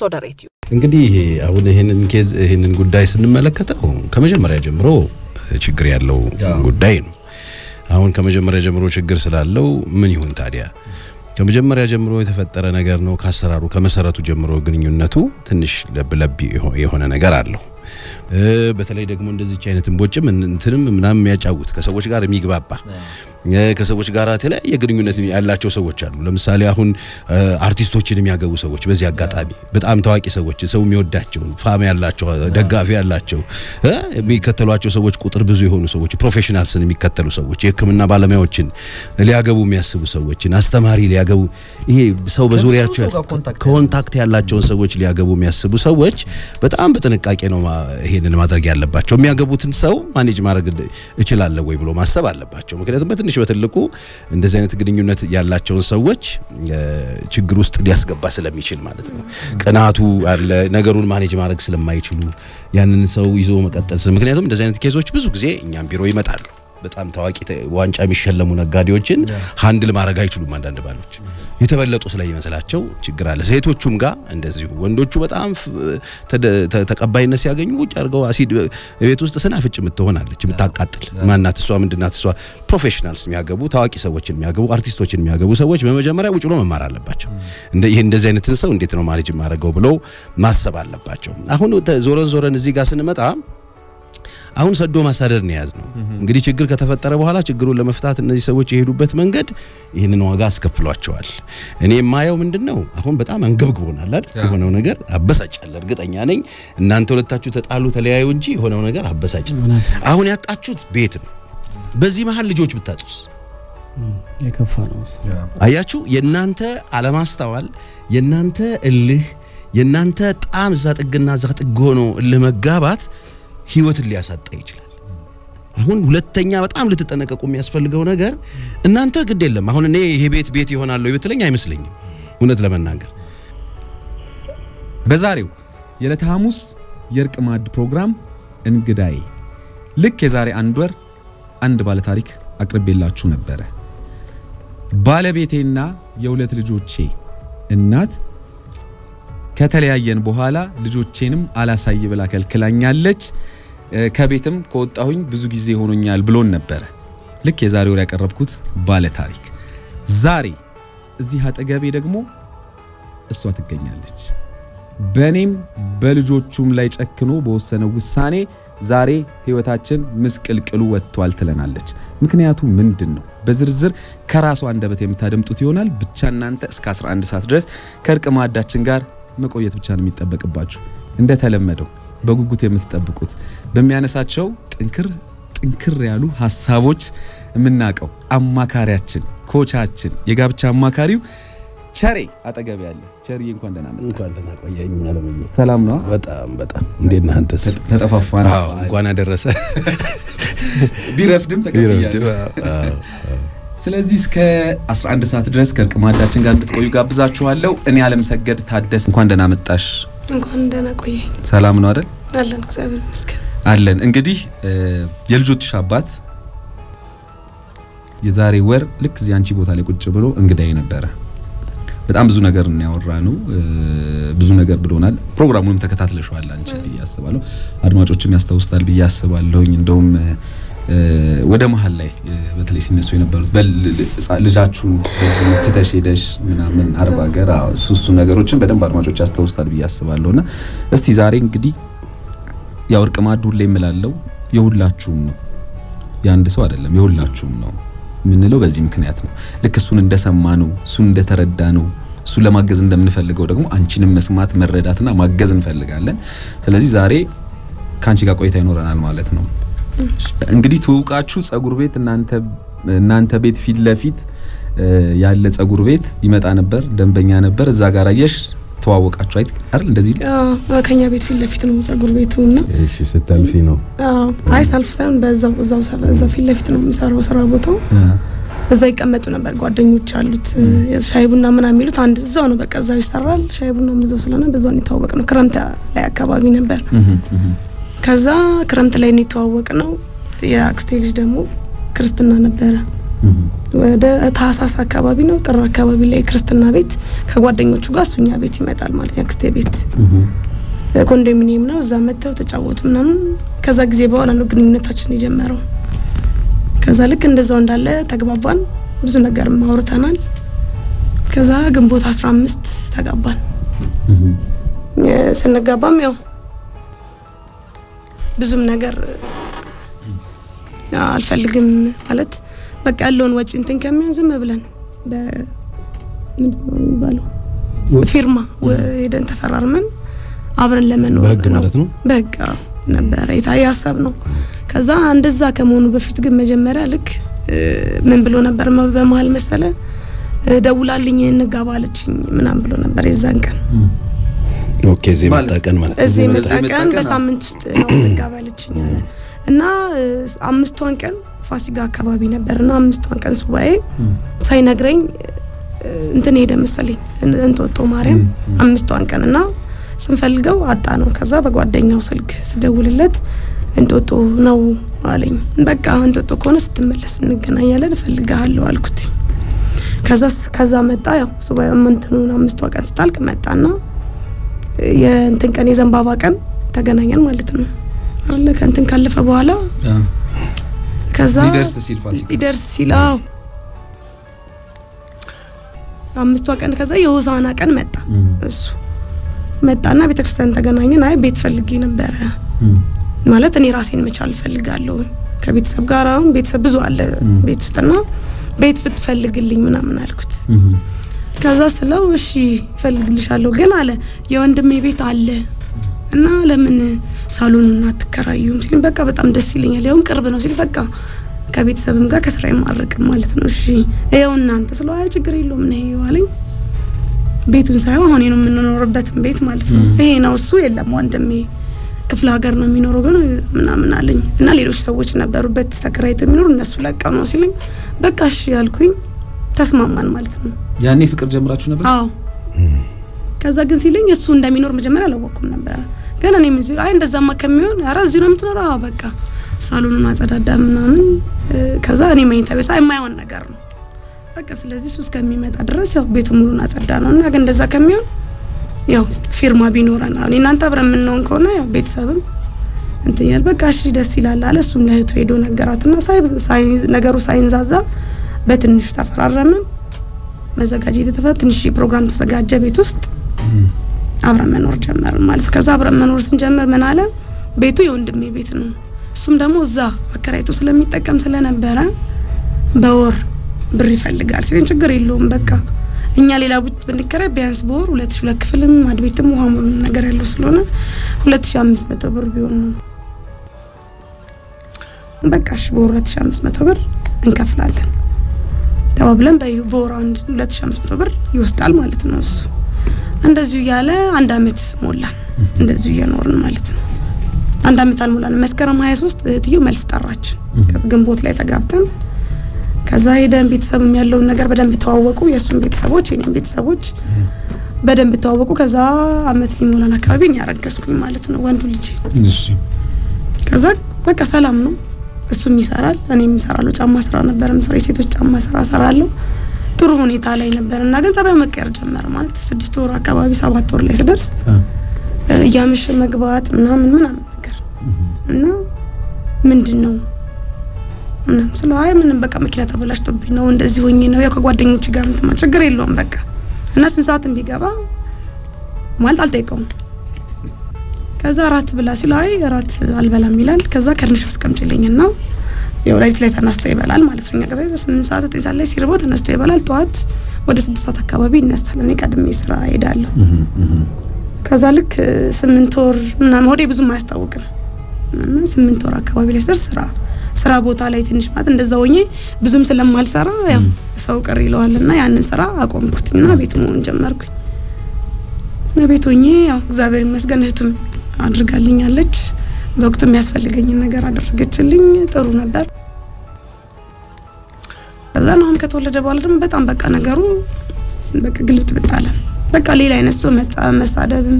sodaretyu. Engedi awune henen case henen guday sinmeleketaw kemejemariya jemro chigir yallo guday no. Awun kemejemariya jemro chigir silallo min yihun tadia. Kemejemariya jemro yetefettera neger no kasararu kemeseratu jemro gninyunetu tinish leblebi yihone neger allo. Betalay degmo ndezich aynetin bochim እንትንም ምናም ያጫውት ከሰዎች ጋር የሚግባባ ከሰዎች ጋር ተለየ ግንኙነት ያላቸው ሰዎች አሉ ለምሳሌ አሁን አርቲስቶችንም ያገቡ ሰዎች በዚህ አጋጣሚ በጣም ታዋቂ ሰዎች ሰው የሚወዳቸው ፋም ያላቸው ደጋፊ ያላቸው የሚከተሏቸው ሰዎች ቁጥር ብዙ የሆኑ ሰዎች ፕሮፌሽናልስን የሚከተሉ ሰዎች የህክምና ባለሙያዎችን ሊያገቡ የሚያስቡ ሰዎችን አስተማሪ ሊያገቡ ይሄ ሰው በዙሪያቸው ኮንታክት ያላቸው ሰዎች ሊያገቡ የሚያስቡ ሰዎች በጣም በጥንቃቄ ነው ሄደን ማድረግ ያለባቸው የሚያገቡትን ሰው ማኔጅ ማድረግ ይችላል ወይ ብሎ ማሰብ አለባቸው ምክንያቱም በትንሽ በትልቁ እንደዚህ አይነት ግንኙነት ያላቸው ሰዎች ችግር ውስጥ ሊያስገባ ስለሚችል ማለት ነው ቀናቱ አለ ነገሩን ማኔጅ ማድረግ ስለማይችሉ ያንን ሰው ይዞ መቀጠል ስለምክንያቱም እንደዚህ አይነት ኬዞች ብዙ ጊዜ እኛም ቢሮ ይመጣሉ በጣም ታዋቂ ዋንጫ የሚሸለሙ ነጋዴዎችን ሃንድል ማድረግ አይችሉም አንድ አንድ ባሎች የተበለጡ ስለየመሰላቸው ችግር አለ ሴቶቹም ጋር እንደዚሁ ወንዶቹ በጣም ተቀባይነት ሲያገኙ ውጭ አርገው አሲድ ቤት ውስጥ ሰናፍጭ ምትሆናለች ምታቃጥል ማናት እሷ ምንድናት እሷ ፕሮፌሽናልስ የሚያገቡ ታዋቂ ሰዎችን የሚያገቡ አርቲስቶችን የሚያገቡ ሰዎች በመጀመሪያ ውጭ ነው መማር አለባቸው እንደ ይሄ እንደዚህ አይነት ሰው እንዴት ነው ማኔጅ ማድረገው ብለው ማሰብ አለባቸው አሁን ዞረን እዚህ ጋር ስንመጣ አሁን ሰዶ ማሳደር ነው ያዝነው እንግዲህ ችግር ከተፈጠረ በኋላ ችግሩን ለመፍታት እነዚህ ሰዎች የሄዱበት መንገድ ይሄንን ዋጋ አስከፍሏቸዋል እኔ ማየው ምንድነው አሁን በጣም አንገብግቦናል አይደል የሆነው ነገር አበሳጫል እርግጠኛ ነኝ እናንተ ሁለታችሁ ተጣሉ ተለያዩ እንጂ የሆነው ነገር አበሳጫል አሁን ያጣችሁት ቤት ነው በዚህ መሃል ልጆች ብታጡስ የከፋ ነው አያችሁ የእናንተ አለማስተዋል የእናንተ እልህ የእናንተ ጣም ዛጥግና ዛጥግ ሆኖ ለመጋባት ህይወትን ሊያሳጣ ይችላል አሁን ሁለተኛ በጣም ለተጠነቀቁ የሚያስፈልገው ነገር እናንተ ግድ የለም አሁን እኔ ይሄ ቤት ይሆናል ወይ በትለኛ አይመስልኝም እውነት ለመናገር በዛሬው የለታሙስ የርቅ ማድ ፕሮግራም እንግዳይ ልክ የዛሬ አንድ ወር አንድ ባለ ታሪክ አቅርቤላችሁ ነበር ባለቤቴና የሁለት ልጆቼ እናት ከተለያየን በኋላ ልጆቼንም አላሳይ ብላ ከልክላኛለች ከቤትም ቆጣሁኝ ብዙ ጊዜ ሆኖኛል ብሎን ነበር ልክ የዛሬው ያቀርብኩት ባለ ታሪክ ዛሬ እዚህ አጠገቤ ደግሞ እሷ ትገኛለች በኔም በልጆቹም ላይ ጨክኖ በወሰነው ውሳኔ ዛሬ ህይወታችን ምስቅልቅሉ ወጥቷል ትለናለች ምክንያቱ ምንድነው በዝርዝር ከራሱ አንደበት የምታደምጡት ይሆናል ብቻ እናንተ እስከ 11 ሰዓት ድረስ ከርቀማዳችን ጋር መቆየት ብቻ ነው የሚጠበቅባችሁ እንደ ተለመደው በጉጉት የምትጠብቁት በሚያነሳቸው ጥንክር ያሉ ሐሳቦች ምናቀው አማካሪያችን ኮቻችን የጋብቻ አማካሪው ቸሪ አጠገብ ያለ ቸሪ እንኳን ደህና መጣህ እንኳን ደህና ቆየኝ አለምዬ ሰላም ነው በጣም እንዴት ነህ አንተስ ተጠፋፋና እንኳን አደረሰ ቢረፍድም ተቀበያለሁ ስለዚህ እስከ 11 ሰዓት ድረስ ከርቀማዳችን ጋር እንድትቆዩ ጋብዛችኋለሁ እኔ ዓለም ሰገድ ታደስ እንኳን ደህና መጣሽ እንኳን ደህና ቆየሽ ሰላም ነው አይደል አለን እግዚአብሔር ይመስገን አለን እንግዲህ የልጆችሽ አባት የዛሬ ወር ልክ ዚያንቺ ቦታ ላይ ቁጭ ብሎ እንግዳይ ነበር በጣም ብዙ ነገር ነው ያወራነው ብዙ ነገር ብሎናል ፕሮግራሙንም ተከታትለሽዋል አንቺ ብያስባለሁ አድማጮችም ያስተውስታል ብያስባለሁኝ እንደውም ወደ መሃል ላይ በተለይ ሲነሱ የነበሩት ልጃችሁ ትተሽ ሄደሽ ምናምን አርባ ገራ ሱሱ ነገሮችን በደንብ አድማጮች አስተውስታል ብያስባለሁና እስቲ ዛሬ እንግዲህ ያው እርቅ ማዱል ይምላለው የሁላችሁም ነው ያንድ ሰው አይደለም የሁላችሁም ነው ምንለው በዚህ ምክንያት ነው ለክሱን እንደሰማነው ሱን እንደተረዳነው ሱ ለማገዝ እንደምንፈልገው ደግሞ አንቺንም መስማት መረዳትና ማገዝ እንፈልጋለን ስለዚህ ዛሬ ካንቺ ጋር ቆይታ ይኖርናል ማለት ነው እንግዲህ ተውቃችሁ ጸጉር ቤት እናንተ ቤት ፊት ለፊት ያለ ጸጉር ቤት ይመጣ ነበር ደንበኛ ነበር እዛ ጋር አየሽ ተዋወቃችሁ አይደል እንደዚህ ከኛ ቤት ፊት ለፊት ነው ጸጉር ቤቱና እሺ ስታልፊ ነው አይ ሳልፍ ሳይሆን በዛው ፊት ለፊት ነው የሚሰራው ስራ ቦታው እዛ ይቀመጡ ነበር ጓደኞች አሉት ሻይ ቡና ምናምን የሚሉት አንድ እዛው ነው በቃ እዛው ይሰራል ሻይ ቡና ምዘው ስለሆነ በዛው ነው ተዋወቅነው ክረምት ላይ አካባቢ ነበር ከዛ ክረምት ላይ ነው ተዋወቅነው ያ አክስቴልጅ ደሞ ክርስትና ነበር ወደ ታሳስ አካባቢ ነው ጥራ አካባቢ ላይ ክርስትና ቤት ከጓደኞቹ ጋር ሱኛ ቤት ይመጣል ማለት ነው ክስቴ ቤት ኮንዶሚኒየም ነው እዛ መተው ተጫወቱ ምናምን ከዛ ጊዜ በኋላ ነው ግንኙነታችን የጀመረው ከዛ ልክ እንደዛው እንዳለ ተግባባን ብዙ ነገር ማውርታናል ከዛ ግንቦት 15 ተጋባን ስንጋባም ያው ብዙም ነገር አልፈልግም ማለት በቃ ያለውን ወጪ እንትን ከመን ዝም ብለን በሚባለው ፊርማ ሄደን ተፈራርመን አብረን ለመኖር ነው በቃ ነበር የታያሳብ ነው ከዛ እንደዛ ከመሆኑ በፊት ግን መጀመሪያ ልክ ምን ብሎ ነበር በመሃል መሰለ ደውላልኝ እንጋባለችኝ ምናም ብሎ ነበር የዛን ቀን ኦኬ ዘመጣቀን ማለት ዘመጣቀን በሳምንት ውስጥ ነው እንጋባለችኝ እና አምስቷን ቀን ፋሲካ አካባቢ ነበርና አምስቷን ቀን ሱባኤ ሳይነግረኝ እንትን ሄደ መሰለኝ እንጦጦ ማርያም አምስቷን ቀንና ስንፈልገው አጣ ነው ከዛ በጓደኛው ስልክ ስደውልለት እንጦጦ ነው አለኝ በቃ እንጦጦ ኮነስ ተመለስ እንገናኛለን ፈልጋለሁ አልኩት ከዛ መጣ ያው ሱባኤ እንትኑን አምስቷን ቀን ስታልቅ መጣና የእንትን ቀን የዘንባባ ቀን ተገናኘን ማለት ነው አለ ካንተን ካለፈ በኋላ ከዛ ሊደርስ ሲል አምስቷን ቀን ከዛ የሆሳና ቀን መጣ እሱ መጣና ቤተክርስቲያን ተገናኘን አይ ቤት ፈልጌ ነበር ማለት እኔ ራሴን መቻል ፈልጋለሁ ከቤተሰብ ጋር አሁን ቤተሰብ ብዙ አለ ቤት ውስጥና ቤት ፍትፈልግልኝ ምናምን አልኩት ከዛ ስለው እሺ ፈልግልሻለሁ ግን አለ የወንድሜ ቤት አለ እና ለምን ሳሎኑን አትከራዩም ሲል በቃ በጣም ደስ ይለኛል ያው ቅርብ ነው ሲል በቃ ከቤተሰብም ጋር ከስራዬም ማረቅ ማለት ነው እሺ ያው እናንተ ስለ አይ ችግር የለውም ነው ይዋለኝ ቤቱን ሳይው አሁን ነው የምንኖርበት ቤት ማለት ነው ይሄ ነው እሱ የለም ወንድሜ ክፍለ ሀገር ነው የሚኖረው ግን ምናምን አለኝ እና ሌሎች ሰዎች ነበሩበት ተከራይተው የሚኖሩ እነሱ ለቀው ነው ሲል በቃ እሺ ያልኩኝ ተስማማን ማለት ነው ያኔ ፍቅር ጀምራችሁ ነበር አዎ ከዛ ግን ሲለኝ እሱ እንደሚኖር መጀመሪያ አላወቅኩም ነበር ገና እኔም እዚህ አይ እንደዛማ ከመሆን አረ እዚህ ነው የምትኖረው በቃ ሳሎኑን አጸዳዳም ምናምን ከዛ እኔ መኝታ ቤት አይማይሆን ነገር ነው በቃ ስለዚህ ሱስ ከመመጣ ድረስ ያው ቤቱ ሙሉን አጸዳ ነውና ግን እንደዛ ከመሆን ያው ፊርማ ቢኖራና እናንተ አብረን ምን ነው እንኮና ያው ቤተሰብም እንትን ይላል በቃ እሺ ደስ ይላል አለ እሱም ለህይወቱ ሄዶ ነገራትና ሳይ ነገሩ ሳይንዛዛ በትንሹ ተፈራረምን መዘጋጀት የተፈራ ትንሽ ፕሮግራም ተዘጋጀ ቤት ውስጥ አብረን መኖር ጀመርን ማለት ከዛ አብረን መኖር ስንጀምር ምን አለ ቤቱ የወንድሜ ቤት ነው እሱም ደግሞ እዛ አከራይቶ ስለሚጠቀም ስለነበረ በወር ብር ይፈልጋል ስለዚህ ችግር የለውም በቃ እኛ ሌላ ቡት ብንከራ ቢያንስ በወር 2000 ክፍልም አድቤትም ወሃሙን ነገር ያለው ስለሆነ 2500 ብር ቢሆን ነው በቃሽ በወር 2500 ብር እንከፍላለን ተባብለን በወር 2500 ብር ይወስዳል ማለት ነው እሱ እንደዚህ ያለ አንድ አመት ሞላን እንደዚህ የኖርን ማለት ነው አንድ አመት አልሞላን መስከረም 23 እህትዮ መልስ ጠራች ከግንቦት ላይ ተጋብተን ከዛ ሄደን ቤተሰብም ያለው ነገር በደንብ ተዋወቁ የሱን ቤተሰቦች የኔም ቤተሰቦች በደንብ ተዋወቁ ከዛ አመት ሊሞላን አካባቢ እኛ ረገዝኩኝ ማለት ነው ወንዱ ልጅ እሺ ከዛ በቃ ሰላም ነው እሱም ይሰራል እኔም እሰራለሁ ጫማ ስራ ነበርም ሴቶች ጫማ ስራ እሰራለሁ ጥሩ ሁኔታ ላይ ነበርና ግን ፀባይ መቀየር ጀመረ ማለት 6 ወር አካባቢ 7 ወር ላይ ሲደርስ ያምሽ መግባት ምናምን ነገር እና ምንድነው እና ስለዚህ ምንም በቃ መኪና ተበላሽቶብኝ ነው እንደዚህ ሆኜ ነው ያው ከጓደኞቼ ጋር ተማጭገር የለውም በቃ እና ስንት ሰዓትም ቢገባ ማለት አልጠይቀውም ከዛ አራት ብላ ሲላይ አራት አልበላም ይላል ከዛ ከርንሽ አስቀምጪልኝና ያው ራይት ላይ ተነስቶ ይበላል ማለት ነው ከዛ 8 ሰዓት 9 ሰዓት ላይ ሲርቦ ተነስቶ ይበላል ጧት ወደ 6 ሰዓት አካባቢ ይነሳል እኔ ቀድሜ ስራ ሄዳለሁ ከዛ ልክ 8 ወር እና ሆዴ ብዙ ማያስታውቅም እና 8 ወር አካባቢ ላይ ስደርስ ስራ ቦታ ላይ ትንሽ ማለት እንደዛው ሆኜ ብዙም ስለማልሰራ ያው ሰው ቀር ይለዋልና ያንን ስራ አቆምኩትና ቤት መሆን ጀመርኩኝ ለቤት ሆኜ ያው እግዚአብሔር ይመስገን እህቱም አድርጋልኛለች በወቅቱም ያስፈልገኝ ነገር አደረገችልኝ ጥሩ ነበር አዛናም ከተወለደ በኋላ ደግሞ በጣም በቃ ነገሩ በቃ ግልብት በጣለ በቃ ሌላ አይነሱ መሳደብም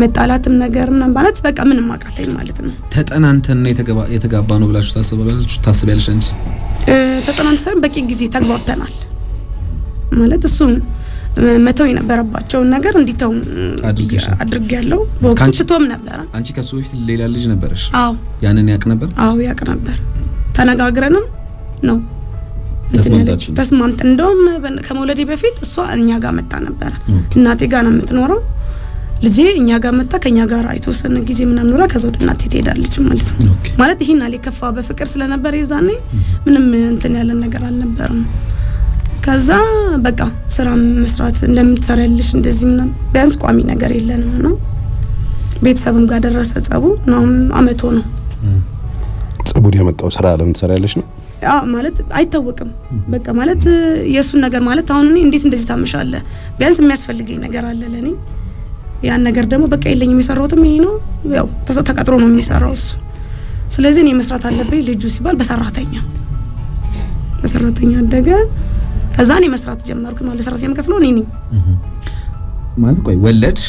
መጣላትም ነገርም ማለት በቃ ምንም አቃተኝ ማለት ነው ተጠናንተን ነው የተጋባ ነው ብላችሁ ታስባላችሁ ታስቢያለሽ እንጂ ተጠናንተን በቂ ጊዜ ተግባብተናል ማለት እሱም መተው የነበረባቸው ነገር እንዲተው አድርጋለሁ ወቅቱም ነበር አንቺ ከሱ በፊት ሌላ ልጅ ነበርሽ አዎ ያንን ያቅ ነበር አዎ ያቅ ነበር ተነጋግረንም ነው ተስማምተ እንደም ከመውለዴ በፊት እሷ እኛ ጋር መጣ ነበር እናቴ ጋር ነው የምትኖረው ልጄ እኛ ጋር መጣ ከኛ ጋር አይተወሰነ ጊዜ ምንም ኖራ ከዛ ወደ እናቴ ትሄዳለች ማለት ነው ማለት ይሄን አለከፋ በፍቅር ስለነበር ይዛኔ ምንም እንትን ያለ ነገር አልነበረም ከዛ በቃ ስራ መስራት እንደምትሰራልሽ እንደዚህ ምንም ቢያንስ ቋሚ ነገር የለንም ነው ቤተሰብም ጋር ደረሰ ጸቡ ነው አመት ሆኖ ጸቡድ ያመጣው ስራ ለምትሰራልሽ ነው አዎ ማለት አይታወቅም በቃ ማለት የሱ ነገር ማለት አሁን እንዴት እንደዚህ ታመሻለ ቢያንስ የሚያስፈልገኝ ነገር አለ ለኔ ያን ነገር ደግሞ በቃ ይለኝ የሚሰራውትም ይሄ ነው ያው ተቀጥሮ ነው የሚሰራው እሱ ስለዚህ እኔ መስራት አለብኝ ልጁ ሲባል በሰራተኛ አደገ ከዛ እኔ መስራት ጀመርኩ ማለት ሰራተኛ መከፍለው እኔ ነኝ ማለት ቆይ ወለድ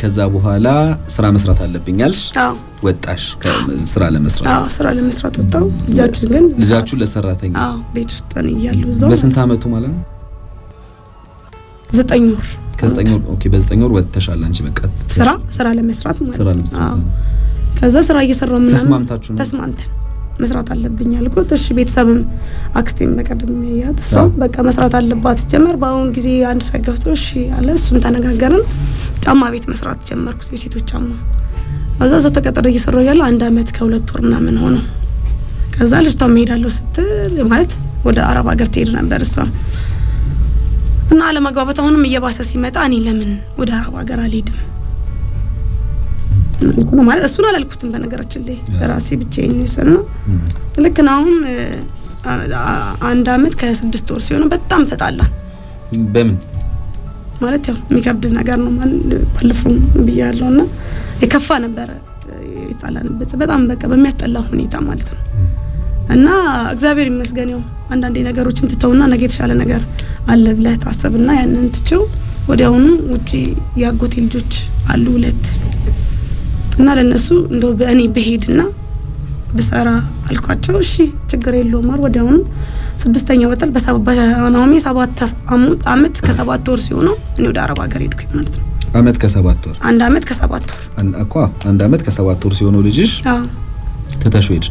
ከዛ በኋላ ስራ መስራት አለብኛልሽ አዎ ወጣሽ ከስራ ለመስራት አዎ ስራ ለመስራት ወጣው ልጃችን ግን ልጃችሁ ለሰራተኛ አዎ ቤት ውስጥ ነው ያለው እዛው በስንት አመቱ ማለት ነው 9 ወር ከ9 ወር ኦኬ በ9 ወር ወጥተሻል አንቺ በቃ ስራ ለመስራት ማለት አዎ ከዛ ስራ እየሰራው ምናምን ተስማምታችሁ መስራት አለብኝ አልኩት እሺ ቤተሰብም አክስቴም በቀደም ያትሷ በቃ መስራት አለባት ጀመር ባሁን ጊዜ አንድ ሰው ይገፍጥሮ እሺ አለ እሱም ተነጋገረን ጫማ ቤት መስራት ጀመርኩ የሴቶች ጫማ አዛ ተቀጥሮ እየሰራው ያለ አንድ አመት ከሁለት ወር ምናምን ሆኖ ከዛ ልጅቷ መሄዳለው ስትል ማለት ወደ አረብ ሀገር ትሄድ ነበር እሷ እና ለማግባባት አሁንም እየባሰ ሲመጣ እኔ ለምን ወደ አረብ ሀገር አልሄድም ነው ማለት እሱን አላልኩትም በነገራችን ላይ ራሴ ብቻዬን ነኝ ለከ ነው አንድ አመት ከ6 ወር ሲሆን በጣም ተጣላን በምን ማለት ያው ሚካፕ ድናጋር ነው ማን ባለፈው ብያለውና የከፋ ነበር ይጣላንበት በጣም በቃ በሚያስጠላ ሁኔታ ማለት ነው እና እግዚአብሔር ይመስገን ነው አንድ አንዴ ነገሮችን ትተውና ነገ የተሻለ ነገር አለ ብለህ ታስብና ያንን ትችው ወዲያውኑ ውጪ ያጎቴ ልጆች አሉ ሁለት እና ለነሱ እንደው በእኔ በሄድና በሰራ አልኳቸው እሺ ችግር የለው ማር ወዲያውኑ 6ኛ ወጣል በሰባናውሜ 7 አመት ከ7 ወር ሲሆነው እኔ ወደ አረብ ሀገር ሄድኩኝ ማለት ነው አመት ከ7 ወር አንድ አመት ከ7 ወር አንኳ አንድ አመት ከ7 ወር ሲሆነው ልጅሽ አዎ ተታሽው ሄድ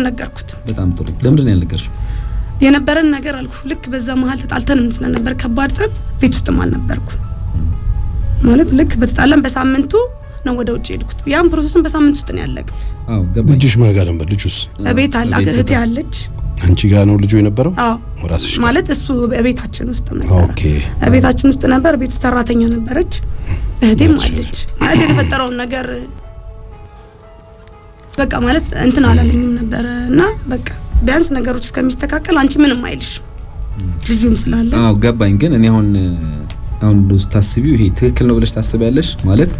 አልነገርኩት በጣም ጥሩ ለምንድን ያልነገርሽ የነበረን ነገር አልኩ ልክ በዛ መሃል ተጣልተንም ስለነበር ከባድ ጠብ ቤት ውስጥም አልነበርኩ ማለት ልክ በተጣላን በሳምንቱ ነው ወደ ውጪ ሄድኩት ያን ፕሮሰስን በሳምንት ውስጥ ነው ያለቀው አዎ ገባኝ ልጅሽ ማጋር ነበር ልጅሽ እቤት አላገህት ያለች አንቺ ጋር ነው ልጅ የነበረው አዎ ወራስሽ ማለት እሱ እቤታችን ውስጥ ነበር ኦኬ እቤታችን ውስጥ ነበር ቤት ሰራተኛ ነበረች እህቴም አለች ማለት የተፈጠረው ነገር በቃ ማለት እንትን አላለኝም ነበርና በቃ ቢያንስ ነገሮች እስከሚስተካከል አንቺ ምንም አይልሽ ልጅም ስላለ አዎ ገባኝ ግን እኔ አሁን ዶስ ታስቢው ይሄ ትክክል ነው ብለሽ ታስቢያለሽ ማለት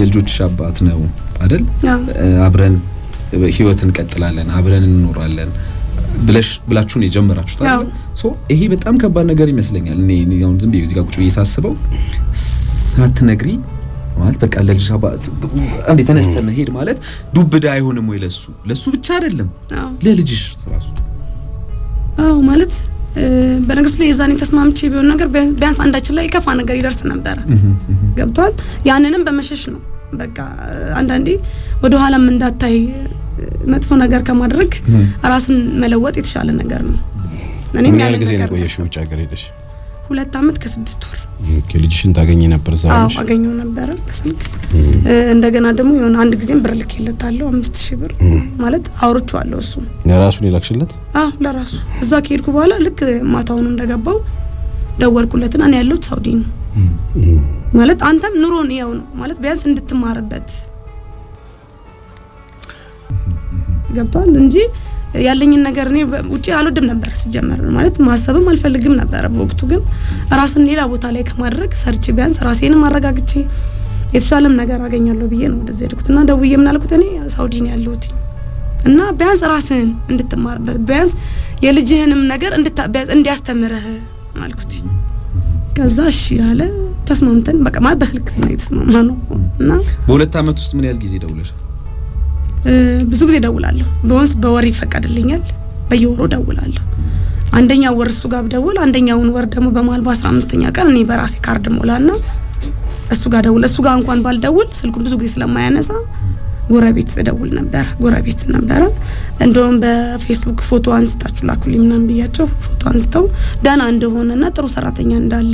የልጆችሽ አባት ነው አይደል አብረን ህይወትን ቀጥላለን አብረን እንኖራለን ብለሽ ብላችሁን የጀመራችሁት አይደል ሶ ይሄ በጣም ከባድ ነገር ይመስለኛል እኔ አሁን ዝም ብዬ እዚህ ጋር ቁጭ ብዬ ሳስበው ሳትነግሪ ማለት በቃ ለልጅሽ አባት አንዴ ተነስተን ሄድ ማለት ዱብዳ አይሆንም ወይ ለሱ ብቻ አይደለም ለልጅሽ ራሱ አዎ ማለት በነገርስ ላይ ዛኔ ተስማምቼ ቢሆን ነገር ቢያንስ አንዳችን ላይ ከፋ ነገር ይدرس ነበር ገብቷል ያንንም በመሸሽ ነው በቃ አንዳንዴ ወደ ኋላም እንዳታይ መጥፎ ነገር ከማድረግ ራስን መለወጥ የተሻለ ነገር ነው እኔም ያለ ነገር ቆየሽው ጫገር ሄደሽ 2 አመት ከ6 ወር ኦኬ ልጅሽን ታገኘ ነበር ዛሬ አገኘው ነበር በስልክ እንደገና ደግሞ የሆነ አንድ ጊዜም ብር ልኬለታለሁ 5000 ብር ማለት አውርቻለሁ እሱ ለራሱ ሊላክሽለት አዎ ለራሱ እዛ ከሄድኩ በኋላ ልክ ማታውን እንደገባው ደወልኩለትና እኔ ያለው ሳውዲ ነው ማለት አንተም ኑሮን ያው ነው ማለት ቢያንስ እንድትማርበት ገብቷል እንጂ ያለኝን ነገር እኔ ውጪ አልወድም ነበር ሲጀመር ማለት ማሰብም አልፈልግም ነበር በወቅቱ ግን ራስን ሌላ ቦታ ላይ ከማድረግ ሰርች ቢያንስ ራሴን ማረጋግጬ የተሻለም ነገር አገኛለሁ ብዬ ነው እንደዚህ አድርኩትና ደውዬ ምን አልኩት እኔ ሳውዲ ነው ያለሁት እና ቢያንስ ራስን እንድትማርበት ቢያንስ የልጅህንም ነገር እንዲያስተምርህ አልኩት ከዛሽ ያለ ተስማምተን በቃ ማለት በስልክ ነው የተስማማነው እና በሁለት አመት ውስጥ ምን ያህል ጊዜ ደውለሽ ብዙ ጊዜ ደውላለሁ በወንስ በወር ይፈቀድልኛል በየወሩ ደውላለሁ አንደኛው ወርሱ ጋር ደውል አንደኛውን ወር ደግሞ በማል በ15ኛ ቀን እኔ በራሴ ካርድ ሞላና እሱ ጋር ደውል እሱ ጋር እንኳን ባልደውል ስልኩን ብዙ ጊዜ ስለማያነሳ ጎረቤት ደውል ነበር ጎረቤት ነበር እንደውም በፌስቡክ ፎቶ አንስታችሁ ላኩልኝ ምናም ብያቸው ፎቶ አንስተው ዳና እንደሆነና ጥሩ ሰራተኛ እንዳለ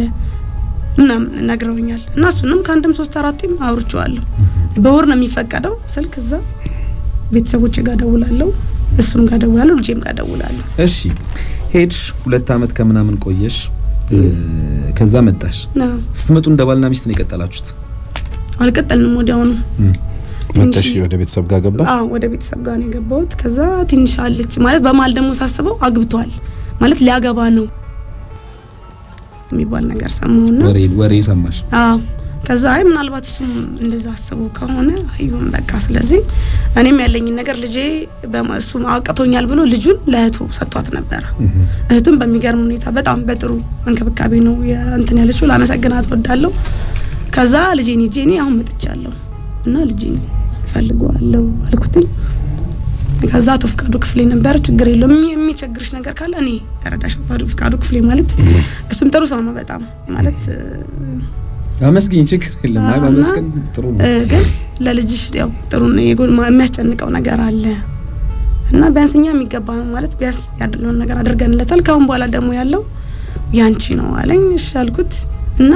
ምናም ነግረውኛል እና እሱንም ካንደም 3 4ም አውርቻለሁ በወር ነው የሚፈቀደው ስልክ እዛ ቤተሰቦች ጋር ደውላለሁ እሱም ጋር ደውላለሁ ልጄም ጋር ደውላለሁ እሺ ሄድሽ ሁለት አመት ከመናምን ቆየሽ ከዛ መጣሽ ስትመጡ እንደባልና ሚስት ነው የቀጠላችሁት አልቀጠልንም ወዲያውኑ መጣሽ ወደ ቤተሰብ ጋር ገባሽ አዎ ወደ ቤተሰብ ጋር ነው የገባሁት ከዛ ትንሽ አለች ማለት በማል ደሞ ሳስበው አግብቷል ማለት ሊያገባ ነው የሚባል ነገር ሰማውና ወሬ ሰማሽ አዎ ከዛ አይ ምናልባት እሱም እንደዛ አስበው ከሆነ አይሁን በቃ ስለዚህ እኔም ያለኝ ነገር ልጄ በማሱ ማቀቶኛል ብሎ ልጁን ለእህቱ ሰጥቷት ነበር እህቱም በሚገርም ሁኔታ በጣም በጥሩ አንከብካቤ ነው እንትን ያለችው ላመሰግናት ወዳለሁ ከዛ ልጄን ይጄኔ አሁን መጥቻለሁ እና ልጄን ፈልጓለሁ አልኩትኝ ከዛ ተፍቃዱ ክፍሌ ነበር ችግር የለም የሚቸግርሽ ነገር ካለ እኔ ረዳሽ ተፍቃዱ ክፍሌ ማለት እሱም ጥሩ ሰው ነው በጣም ማለት አመስግኝ ችግር የለም አይ አመስግን ጥሩ ነው ግን ለልጅሽ ያው ጥሩ ነው የጎል የሚያስጨንቀው ነገር አለ እና ቢያንስኛ የሚገባ ነው ማለት ቢያስ ያድነው ነገር አድርገንለታል ካሁን በኋላ ደሞ ያለው ያንቺ ነው አለኝ እሺ አልኩት እና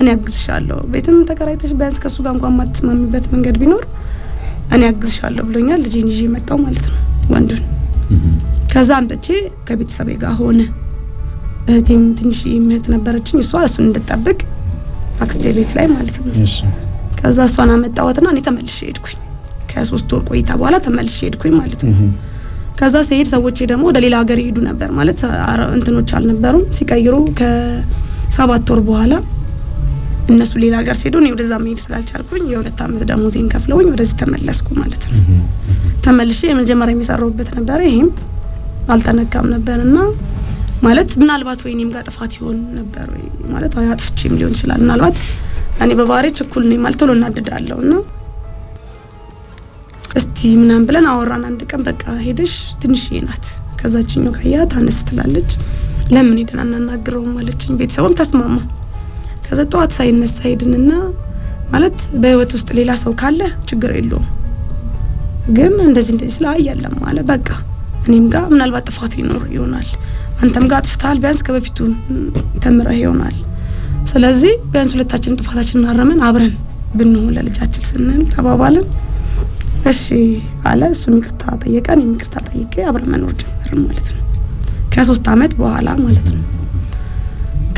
እኔ አግዝሻለሁ ቤትም ተከራይተሽ ቢያንስ ከሱ ጋር እንኳን ማትስማሚበት መንገድ ቢኖር እኔ አግዝሻለሁ ብሎኛል ልጄን ይዤ መጣው ማለት ነው ወንዱን ከዛም ተጪ ከቤተሰቤ ጋር ሆነ እህቴም ትንሽ ይመት ነበርችኝ እሷ እሱን እንድትጠብቅ አክስቴ ቤት ላይ ማለት ነው እሺ ከዛ እሷን አመጣዋትና እኔ ተመልሼ ሄድኩኝ ከ3 ወር ቆይታ በኋላ ተመልሼ ሄድኩኝ ማለት ነው ከዛ ሲሄድ ሰዎች ደግሞ ወደ ሌላ ሀገር ሄዱ ነበር ማለት እንትኖች አልነበሩም ሲቀይሩ ከ7 ወር በኋላ እነሱ ሌላ ሀገር ሲሄዱ ነው ወደዛ መሄድ ስላልቻልኩኝ የ2 አመት ደሞዜን ከፍለውኝ ወደዚህ ተመለስኩ ማለት ነው ተመልሼ መጀመሪያ የሚሰራውበት ነበር ይሄም አልተነካም ነበርና ማለት ምናልባት ወይንም ጋር ጥፋት ይሆን ነበር ወይ ማለት አያጥፍቼም ሊሆን ይችላል ምናልባት እኔ በባህሪዬ እኩል ነኝ ማለት ቶሎ እናደዳለሁና እስቲ ምናም ብለን አወራን አንድ ቀን በቃ ሄደሽ ትንሽ ይናት ከዛችኛው ከያት አንስተላለች ለምን ሄደን አናናግረውም አለችኝ ቤተሰቡም ተስማማ ከዛ ጧት ሳይነሳ ሄድንና ማለት በህይወት ውስጥ ሌላ ሰው ካለ ችግር የለው ግን እንደዚህ ስለ አይደለም ማለት በቃ እኔም ጋር ምናልባት ጥፋት ይኖር ይሆናል አንተም ጋር ጥፋታል ቢያንስ ከበፊቱ ተምራ ይሆናል ስለዚህ ቢያንስ ሁለታችን ጥፋታችንን አረመን አብረን ብንሆን ለልጃችን ስንል ተባባልን እሺ አለ እሱም ይቅርታ ጠየቀን ይቅርታ ጠይቄ አብረን መኖር ጀመርን ማለት ነው ከ3 አመት በኋላ ማለት ነው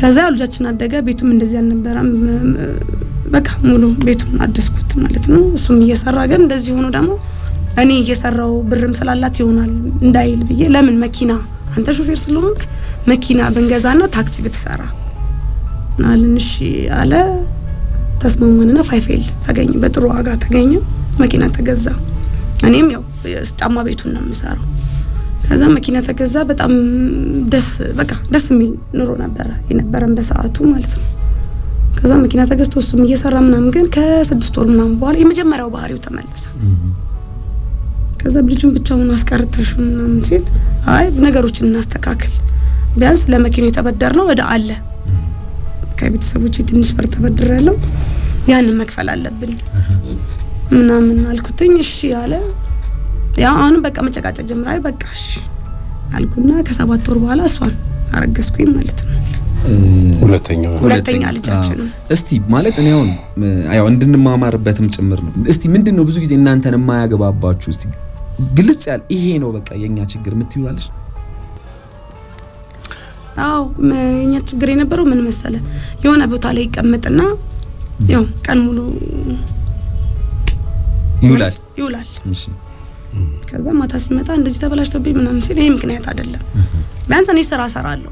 ከዛ ልጃችን አደገ ቤቱም እንደዚህ አልነበረም በቃ ሙሉ ቤቱን አድስኩት ማለት ነው እሱም እየሰራ ግን እንደዚህ ሆኖ ደግሞ እኔ እየሰራው ብርም ስላላት ይሆናል እንዳይል ብዬ ለምን መኪና አንተ ሹፌር ስለሆንክ መኪና በእንገዛና ታክሲ በተሰራ አለንሽ አለ ተስማማንና 5L ታገኝ በጥሩ ዋጋ ታገኝ መኪና ተገዛ እኔም ያው ስጣማ ቤቱን ነው የምሰራው ከዛ መኪና ተገዛ በጣም ደስ የሚል ኑሮ ነበር የነበረን በሰዓቱ ማለት ነው ከዛ መኪና ተገዝቶ እሱም እየሰራ ምናም ግን ከ6 ወር ምናም በኋላ የመጀመሪያው ባህሪው ተመለሰ ከዛ ልጁን ብቻውን አስቀርተሽ ምናም ሲል አይ ነገሮችን እናስተካክል ቢያንስ ለመኪና የተበደርነው ወደ አለ ከቤተሰቦች ትንሽ ብር ተበድራለሁ ያንን መክፈል አለብን ምናም እናልኩትኝ እሺ አለ ያው አሁን በቃ መጨቃጨቅ ጀምራይ በቃሽ አልኩና ከ7 ወር በኋላ እሷን አረጋስኩኝ ማለት ነው ሁለተኛ ልጃችን እስቲ ማለት እኔ አሁን አያው እንድንማማርበትም ጭምር ነው እስቲ ምንድነው ብዙ ጊዜ እናንተን ማያገባባችሁ እስቲ ግልጽ ያለ ይሄ ነው በቃ የኛ ችግር ምትይዋለሽ አው የኛ ችግር የነበረው ምን መሰለ የሆነ ቦታ ላይ ይቀመጥና ያው ቀን ሙሉ ይውላል እሺ ከዛ ማታ ሲመጣ እንደዚህ ተበላሽቶብኝ ምናም ሲል ይሄ ምክንያት አይደለም ቢያንስ እኔ ስራ ሰራለሁ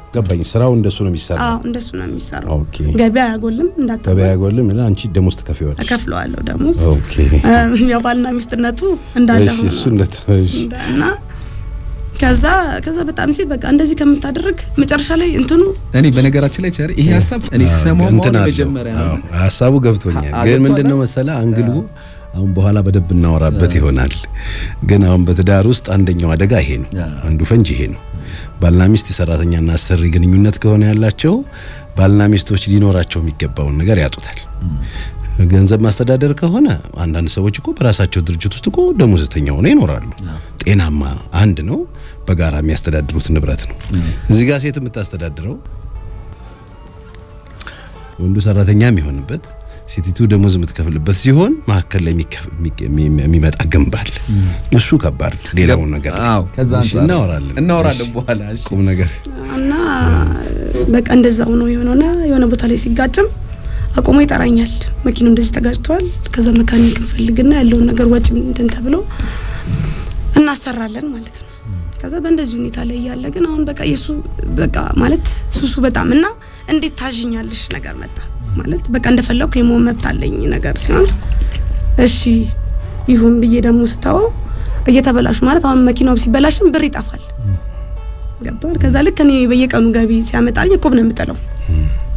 that Basra Bohala but Benora Betihonal. Ganam but the Darust and the Noadagahin and Dufenjihin. Balnamis to Saratanian Nasarigan Unatcone Lacho, Balnamis to Chino Racho Mikapon Nagariatotel. Ganza Master Dader Kahona, and then so what you could ask to the Jutus to go, Domusatino, Nenoral, Enama, and no, Pagara Mister Dadrus in the Breton. Zigaset Metastadro Undusaratanami on a bit. City to the Muslim Catholic Bastion, Markalemic Mimet Agambal, the sugar bar, the Launagar, Kazan, Nora de Boalas, Kunagar. Back under Zauno, Yonabotalisi Gatum, a comet Aranyat, making on the Stagastol, Kazan mechanic Feligana, Lunagar watching Tentablo, and Nasaralan Malet. Kazabandez Unitalia Lagan on Bakayesu, Baka Malet, Susubetamina, and the Tajinal Shnagarmeta. But back under fellow came home at Tallinn in a garson. As she, even be a mustao, a yet a belash marathon, making of Sibelash and Beritafal. Gabtor Cazalicani, Vayakan Gabi, Sametalia Covenantalo.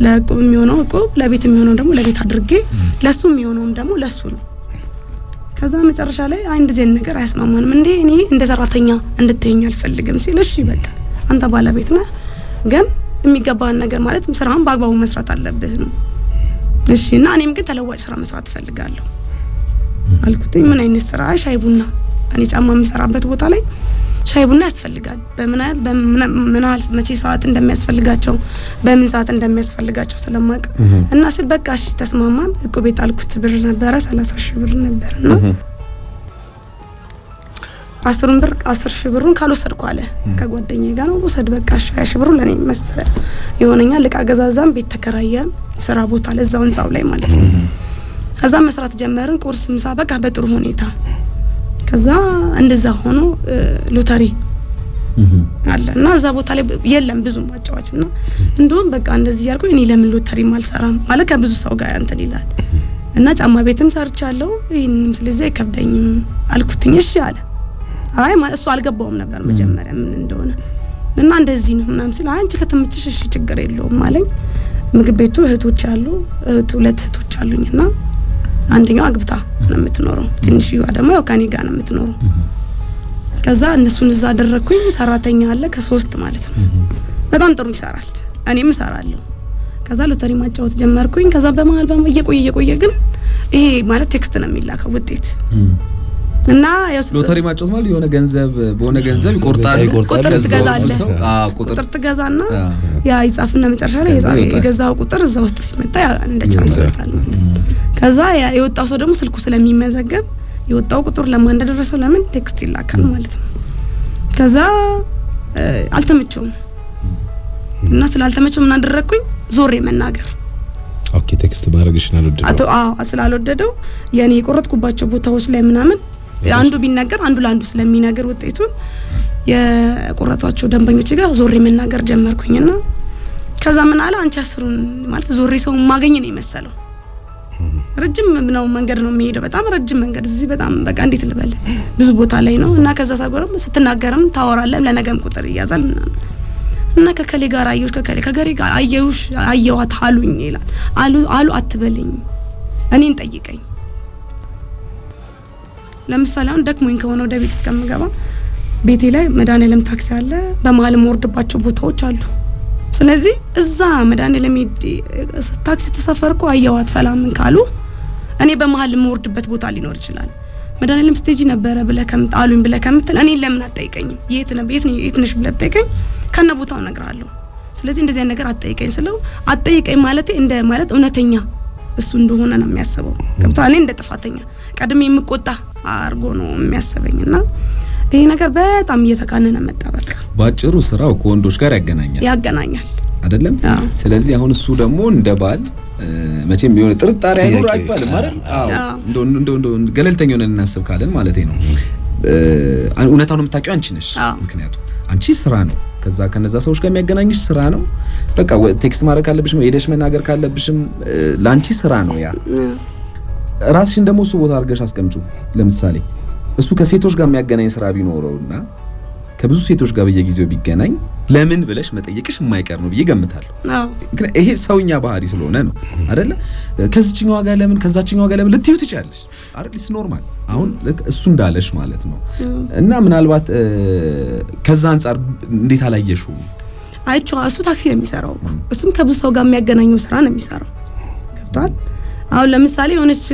La Comionoco, Lavitimionum, Lavitadrigi, Lassumionum, Damulassun. Casamitar Chalet, I am the Zenegar as Mamma Mandini, and the Zarathania, and the Taniel Feligam Silashibek, and the Balavitna. Gam, Migaban Nagarmaret, Mr. Hambaba, Mr. Talabino. She none him get a watch from Srat Felgallo. I'll put him in his rash, I wouldn't. And it's among Mr. Abbott Wotale. Shabunas Felgat, Bemanat, Bemanals, Machisat and the Mess Felgacho, Bemizat and the Mess Felgacho Salamak, and Nasil Bakash, Tas Mamma, the Cobit Alcutsburn Barras, Alas Shiburn Berno Asrumberg, Asr Shiburun, Calusarquale, Caguatinigano, who said Bakash, Shiburlani, Messer, Ionia, like Agazam, Bitakarayan. Sarabota is on Sauleman. As a Mesrat Jemmer, Kursum Sabaka Betrunita Kaza and the Zahono Lutari Naza Botalib Yellam Bizum, much watching, and don't back under the Yarko in Elam Lutari Malsaram, Malakabusoga and Tadilad. And not Amabitums are Charlo in Slizek of Denim Alcutinishal. I am a Salga bomb, never Jemmer and Dona. The Nandezin, Namsil, I took a metish chigarello, Malin. ምግቤቱ እህቶች አሉ ሁለት እህቶች አሉኝና አንደኛው አግብታ ነው የምትኖረው ትንሽዋ ደግሞ ያው ካኔ ጋር ነው የምትኖረው ከዛ እነሱን እዛ አደረኩኝ ሰራተኛ አለ ከሶስት ማለት ነው በጣም ጥሩ ይሰራል እኔም እሰራለሁ ከዛ ሎተሪ ማጫወት ጀመርኩኝ ከዛ በመሃል እየቆየ ግን ይሄ ማለት ቴክስት ነው የሚላከው ውጤት እና ያው ሎተሪ ማጫወት ማለት የሆነ ገንዘብ ይቆርጣል ቁጥር ትገዛና ያ ይጻፍና መጨረሻ ላይ የገዛው ቁጥር እዛ ውስጥ ሲመጣ እንደ ቻንስ ይወጣል ማለት ከዛ ያ የወጣው ሰው ደግሞ ስልኩ ስለሚመዘገብ የወጣው ቁጥር ለማን እንደደረሰው ለምን ቴክስት ይላካል ማለት ነው ከዛ አልተመቸውም እና ስላልተመቸው ምን አደረኩኝ ዞሬ መናገር ኦኬ ቴክስት ማረግሽና ለደደው አቶ ስላልወደደው የኔ የቆረጥኩባቸው ቦታዎች ላይ ምናምን አንዱ ቢናገር አንዱ ላንዱ ስለሚናገር ውጤቱን የቆራጣቸው ደንበኞች ጋር ዞሪ መናገር ጀመርኩኝና ከዛ ምን አለ አንቺ አስሩን ማለት ዞሪ ሰው ማገኘ ነው ይመስለው ረጅም ነው መንገድ ነው የሚሄደው በጣም ረጅም መንገድ እዚህ በጣም በቃ እንዴት ልበል ብዙ ቦታ ላይ ነው እና ከዛ ሳጎረም ስትናገርም ታወራለም ለነገም ቁጥር ይያዛል ምናምን እና ከከሌ ጋር አየሁሽ ከከሌ ከገሪ ጋር አየሁሽ አየዋት አሉኝ ይላል አሉ አትበልኝ እኔን ጠይቀኝ ለምሳሌ አሁን ደክሞኝ ከሆነ ወደ ቤት እስከምገባ ቤቴ ላይ መዳኔለም ታክሲ አለ በመሃል ወርድባቸው ቦታዎች አሉ ስለዚህ እዛ መዳኔለም ታክሲ ተሰፈርኩ አያዋት ሰላምን ካሉ እኔ በመሃል ወርድበት ቦታ ሊኖር ይችላል መዳኔለም ስቴጂ ነበረ ብለከምጣሉኝ እኔ ለምን አጠይቀኝም የት ነሽ ብለ አጠይቀኝ ከነ ቦታው ነግራለሁ ስለዚህ እንደዚህ አይነት ነገር አጠይቀኝ ስለው አጠይቀኝ ማለት እንደ ማለት እውነተኛ እሱ እንደሆነ ነው የሚያስበው ከብታ እኔ እንደ ጥፋተኛ ቀድሜ የምቆጣ አርጎ ነው የሚያስበኝና ይሄ ነገር በጣም እየተካነነ መጣ በቃ ባጭሩ ስራው ከወንዶች ጋር ያገናኛል አይደለም ስለዚህ አሁን እሱ ደሞ እንደባል Macam biar terus tarik itu right balik, malah, don galil tengok ni nasib kalian malah tino. Unat orang tak kau anchinis, mungkin itu. Anchis serano, kerana kan nizam sosial mereka nangis serano. Tak kau teks mara kalau bersih, edis mana agar kalau bersih, lanchis serano ya. Ras sini demo subuh harga sas kamju, lemsali. Suka situs kami mereka nangis serabin orang, na. Kabel situs kami jadi jauh bikin nang. Lemin belas mata, ia kisah mai kerana ia gam betul. Karena eh sahunnya bahari solo, nana. Ada la, kazacing agak lemin letih tu challenge. Ada list normal. Aun sundalish malatno. Nama nalwat kazans ar dithalaiye shu. Ayat cuma asu taksir misarok. Asum kabel sahunnya kami agak nang misarana misarok. Betul. أولا مثالي ونش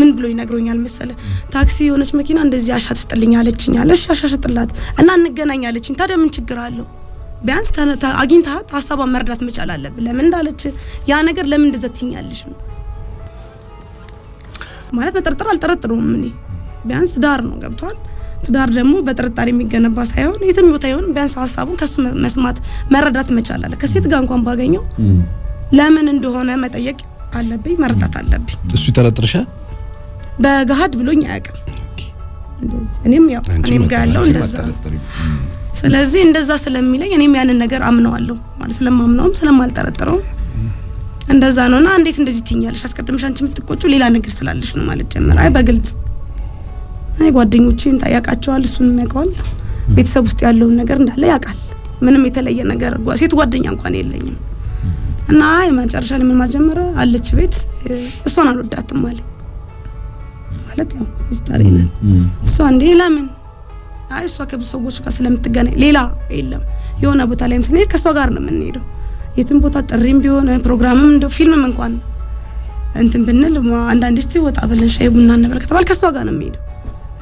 من بلوي نقرون يال مثلا تاكسي ونش مكين عند زياشات تطلعني على تشين على الشاشة تطلعت أنا نجنا على تشين ترى من شجرالو بيعنس تنا تا عجين تها تعصبه مرات مش على لب لمن ده على تش يا نجر لمن ده زتيني على شو مالت بترتر على ترتر مني بيعنس تدارنو قبطان تدار رمو بترتاري ميجنا بسهون يتم يوتيون بيعنس عصابون كسم مسمات مرات مش على لب كسيت جان كم باجينو لمن عنده هنا متأيك على بي مرات على بي. السويتر ترشة؟ بجهاد بلوني أكم. يعني ميا. يعني مقالون دزا. سلازين دزا سلام ميلا يعني ميا النجار عمنو علو. ما سلام عمنو سلام مال ترى ترى. دزانو أنا عندي سندزي تيني على شخص كتر مشان تمت كوتشو ليلا نجار سلالة شنو مال الجمر. أي بقلت. أي قادين وتشين تاياك أشوال سون مقال. بيتسابستي علو النجار نحلا يقال. من مثل أي نجار قاسيت قادين يمكن يلين. أنا ما جرشان من مجمرة على الشبيت الصوان على الدات مالي مالتي سستارين الصوان دي لا من عايز سواك بسوقش كسلم تجاني ليلا إلا يونا أبو تعلم سنير كسوقارنا من نيرو يتم بوتات الريم بيون برنامج من دو فيلم من كون أنت بنل وما عندنا دشتي وتقابلنا شيء بنا نبرك طبعا كسوقارنا ميرو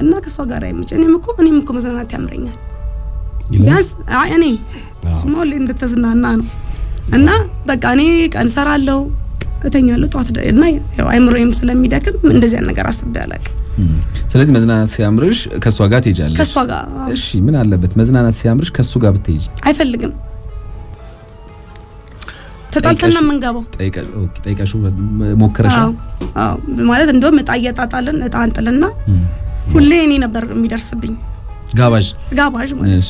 أنا كسوقاري مش أنا مكو مثلا تمرين بس يعني سمو اللي عند تزنا نانو أنا بقاني كان سر علىو تاني علىو تعطي إدناي يا عمري مسلمي داك من دزينا جرس بدالك. سلزم مزنا سيامرش كسوقة تيجي على. كسوقة. إيش من على بيت مزنا سيامرش كسوقة بتيجي. عارف اللجم. تطلعنا من جابو. تيجي شو مكرشة. بمعنى إن دوم متعيّت عطلنا تعانتلنا كليني نبر مدرس بين. جابج ما.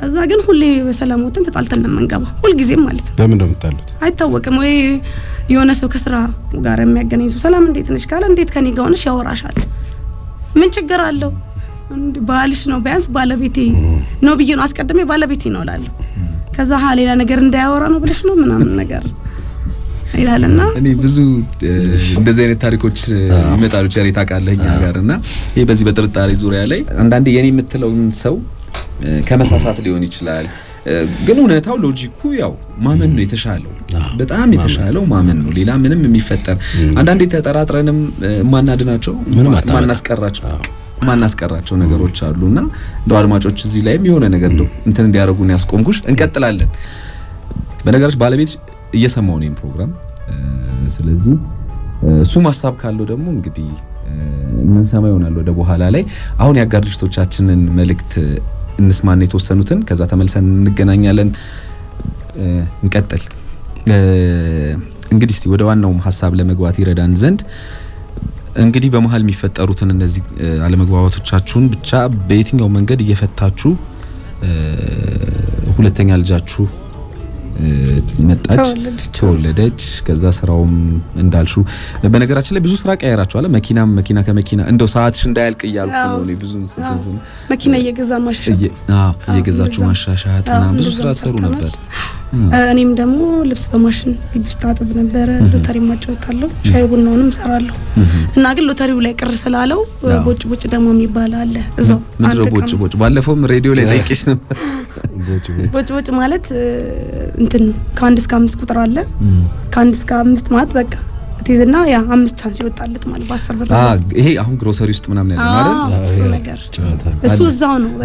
كذا جن خلي بسلامه تنت تعلتنا من جوا كل جزء مالت. لا منهم تعلت. عيت هو كموي يونس وكسرة وقارن مع جنيس وسلام ديت نشكالن ديت كان يجون شاور عشان من شجرة له بالش نوبيس بالا بيتي نوبي يونس كدمي بالا بيتي نولا له كذا حالي لنا جرن داورا نوبلش نو من نجار إلى لنا. يعني بزود دزين تاريكوش متارو شاري تاكل هي جارنا هي بس يبتر تاري زوري عليه عندي يعني مثل أون سو كم ساعات اليومي تشلال قالوا لنا تاو لوجيكو ياو ما منو يتشالو بتأم يتشالو ما منو ليلا منم ميفتر عندنا دي تترات رنم ما نادنا شو ما الناس كرّت ما الناس كرّت شو نقول تشارلونا دوار ما تشوف زيلة ميونا نقوله أنت ندياركوا ناس كمكش إنك تلالن بنقولش بالبيت يسمونين برنامج سلزي سوما ساب كارلو ده ممكن دي من سامعونا لو ده بوهالالي أهون يا قرّش توجهتن ملكت نسمع نيتو سنوتن كذا تمل سن نجنانيا لن نقتل إنك دستي وده وانهم حساب لما جواتي ردان زند إنك دي بمحل ميفت أروتن النزي على مجواتو تشاتشون بتشاب بيتين أو منك دي يفت تاتشو هو لتنجل جاتشو تولدت كذا سرهم اندالشوا بنقرأش له بزوس راك عيراتشوا له ماكينا كماكينا عنده ساعات شندال كيالكونوني بزوس ماكينا يجزا ماشاشات يجزا شو ماشاشات أنا بزوس راك سرنا بير أنا مدمو لبس بماشين بيستعد بنبيره لوتاري ما جو تلو شاي بنونم سرالو ناقل لوتاري ولا كرسلالو بوجه دمو ميبالا له زو ندرو بوجه باله فم راديو لديكشنا بوجه مالت انتن كاندس كامس كترالله كاندس كامس مات بقى تيزنا يا عم تشانسي وتعلت مال باسر بس هي هم grocery ست من عملنا مارد سو نجار سو زانو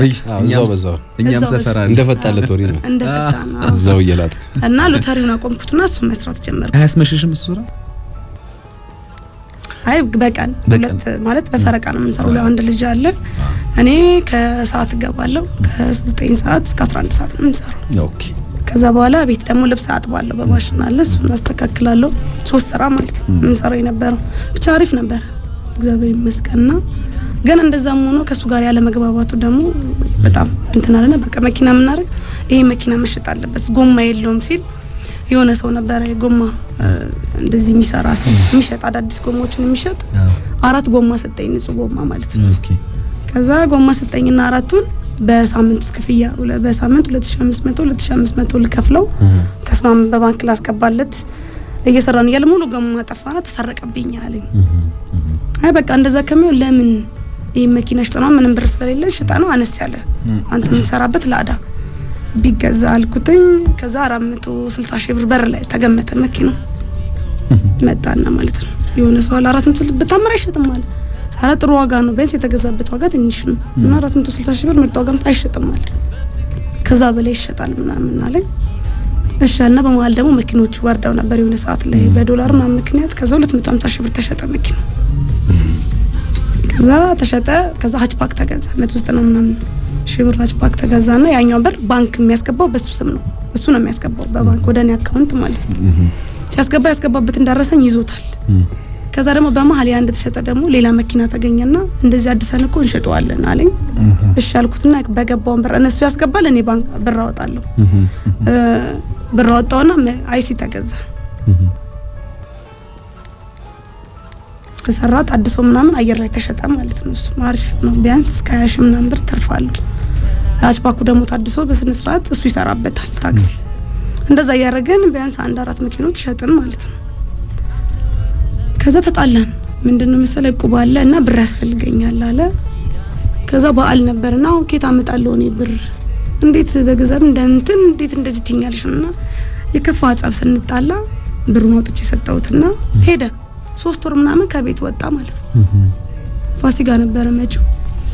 زو إني مسافر عند فتالة تورينا عند فتالة زو يلات النالو تارينا كم كتنا سو مسرات جمر هاس مشيش مسورة هاي بكان مالت بفرق أنا من صاروا عند الرجال أنا كساعات قبله كستين ساعات كسران ساعات من صاروا أوكي ከዛ በኋላ ቤት ደሞ ልብስ አጥባለሁ በማሽናል ለሱ እናስተካክላለሁ ሶስት ስራ ማለት ምን ሰራ ይነበረ ብቻ አሪፍ ነበር እግዚአብሔር ይመስገንና ገና እንደዛም ሆኖ ከሱ ጋር ያለ መግባባቱ ደሞ በጣም እንትናለና በቃ መኪና ምን አረግ ይሄ መኪና መሽጥ አለበት ጎማ የለውም ሲል የሆነ ሰው ነበር የጎማ እንደዚህ የሚሰራ ሰው የሚሸጥ አዳዲስ ጎማዎችን የሚሸጥ አራት ጎማ ሰጠኝ ንጹህ ጎማ ማለት ነው ኦኬ ከዛ ጎማ ሰጠኝና አራቱን በሳምንት ስክፍያ በሳምንት 2500 2500 ልከፍለው ተስማም በባንክ ላስቀባለት እየሰራን ያለ ሙሉ ጎማ ጠፋና ተሰረቀብኝ አለኝ አይ በቃ እንደዛ ከመው ለምን የመኪና ሽጣ ነው ምንም ብር ስለሌለ ሽጣ ነው አነስ ያለ አንተ ምን ሰራበት ላዳ ቢገዛ አልኩትኝ ከዛ 460 ሺህ ብር በር ላይ ተገመተ መኪና መጣና ማለት ነው የሆነ ሰው 400 በታምራ ይሸጥም አለ አራ ጥሩ ዋጋ ነው በእንስ የተገዛበት ዋጋ ትንሽ ነው እና 460 ሺህ ብር ምርጥ ዋጋ አይሸጥም ማለት ከዛ በላይ ይሸጣል ምናምን አለኝ እሻና በመዋል ደግሞ መኪኖች ወርደው ነበር የሆነ ሰዓት ላይ በዶላር ማምክንያት ከዛ 250 ሺህ ብር ተሸጠ መኪና ከዛ ተሸጠ ከዛ ሀጅፓክ ተገዛ 190 ምናምን ሺህ ብር ሀጅፓክ ተገዛና ያኛው ብር ባንክ የሚያስቀባው በሱ ስም ነው እሱ ነው የሚያስቀባው በባንክ ወደኔ አካውንት ማለት ነው ሲያስቀባ ያስቀባበት እንዳረሰኝ ይዞታል ከዛ ደግሞ በመሃል ያ አንድ ተሸጠ ደግሞ ሌላ መኪና ተገኘና እንደዚህ አድሰን እኮ እንሸጠዋለን አለኝ እሺ አልኩትና በገባው ብር እነሱ ያስቀባል እኔ ባንክ ብር አወጣለሁ ብር አወጣውና አይሲ ተገዛ ከሰራት አድሶ ምናምን አየር ላይ ተሸጣ ማለት ነው ስማርሽ ነው ቢያንስ ከያሽ ምናምን ብር ትርፋለሁ አጭባኩ ደግሞ ታድሶ በስነ ስርዓት እሱ ይሰራበታል ታክሲ እንደዛ ያረገን ቢያንስ አንድ አራት መኪና ተሸጠን ማለት ነው ከዛ ተጣላን ምንድነው መሰለህ ቁባለና ብር ያስፈልገኛል አለ ከዛ በአል ነበርና ኦኬ ታመጣለሁ እኔ ብር እንዴት በገዛብ እንደንተን እንዴት እንደዚህ ትኛልሽና የከፋ ጻብ ስንጣላ ብሩን ወጥቼ ሰጣውትና ሄደ ሶስት ወር ምናምን ከቤት ወጣ ማለት ነው ፋሲካ ነበር መጪው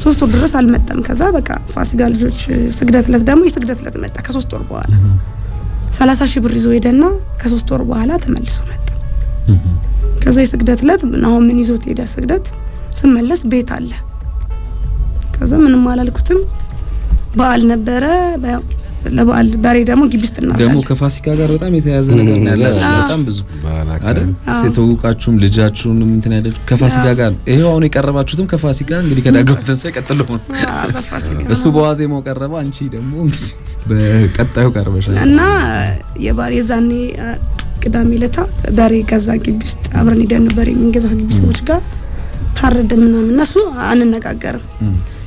ሶስት ወር ድረስ አልመጣም ከዛ በቃ ፋሲካ ልጆች ስግደት ለት ደግሞ ይስግደት ለት መጣ ከሶስት ወር በኋላ 30 ሺህ ብር ይዞ ሄደና ከሶስት ወር በኋላ ተመልሶ መጣ ከዛ ይስግደት ለት ነው ምን ይዞት ሄደ ስግደት ስመለስ ቤት አለ ከዛ ምንም አላልኩትም በአል ነበር ለባል ባሪ ደሞ ግብስትና ደሞ ከፋሲካ ጋር በጣም የተያዘ ነገር ነው ያለው በጣም ብዙ አይደል ሲተውቃችሁም ልጃችሁንም እንትን አይደል ከፋሲካ ጋር ይሄው አሁን የቀረባችሁትም ከፋሲካ እንግዲህ ከዳግም ተንሳይ ቀጥለው ነው በፋሲካ እሱ በዋዜማው ቀረበ አንቺ ደሞ በቀጣዩ ቀርበሻል እና የባሪ ዛኔ ቅዳሜ ለታ ባሪ ጋዛ ግብስት አብረን ይደን ነበር እንገዛ ግብስቶች ጋር ታረደምና እነሱ አንነጋገርም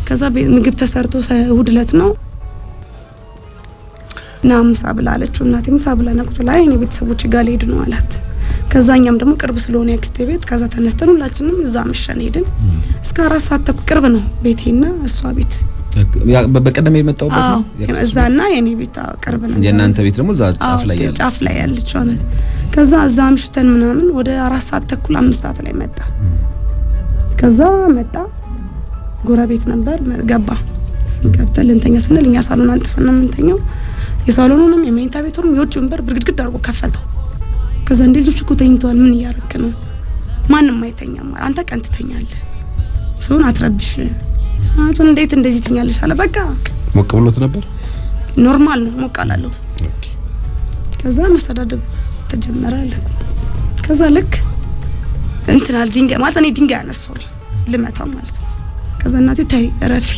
ከዛ ምግብ ተሰርቶ ሳይሁድለት ነው ናምሳ ብላለችው እናቴም ሳብላና ቁጭ ላይ እኔ ቤተሰቦች ጋር ሄድ ነው አላት ከዛኛም ደግሞ ቅርብ ስለሆነ ያክስቴ ቤት ከዛ ተነስተን ሁላችንም እዛ መሸን ሄድን እስከ 4 ሰዓት ተኩል ቅርብ ነው ቤቴና እሷ ቤት በቀደም የመጣውበት እዛና የኔ ቤት ቅርብ ነው የናንተ ቤት ደግሞ እዛ ጫፍ ላይ ያለችው አነት ከዛ እዛ ምሽተን ምናምን ወደ 4 ሰዓት ተኩል 5 ሰዓት ላይ መጣ ከዛ መጣ ጎረቤት ነበር ገባ ስንቀጥል እንተኛ ስንልኛ ሳሎን አንጥፈንም እንተኛው የሳሎኑንም የመኝታ ቤቱንም የውጭውን በር ብርግድግድ አርቆ ከፈተው ከዛ እንደዚህ እኮ ተኝቷል ምን ያረከ ነው ማንም አይተኛም አንተ ቀን ትተኛለህ ሰውን አትረብሽ አንተ እንዴት እንደዚህ ትኛለሽ አለ በቃ ሞቅ ብሎት ነበር ኖርማል ነው ሞቅ አላለሁ ኦኬ ከዛ መሰዳደብ ተጀመረ አለ ከዛ ልክ እንትናል ድንጋይ ማለት ነው ድንጋይ አነሳው ልመታው ማለት ነው ከዛ እናቴ ታይ ረፊ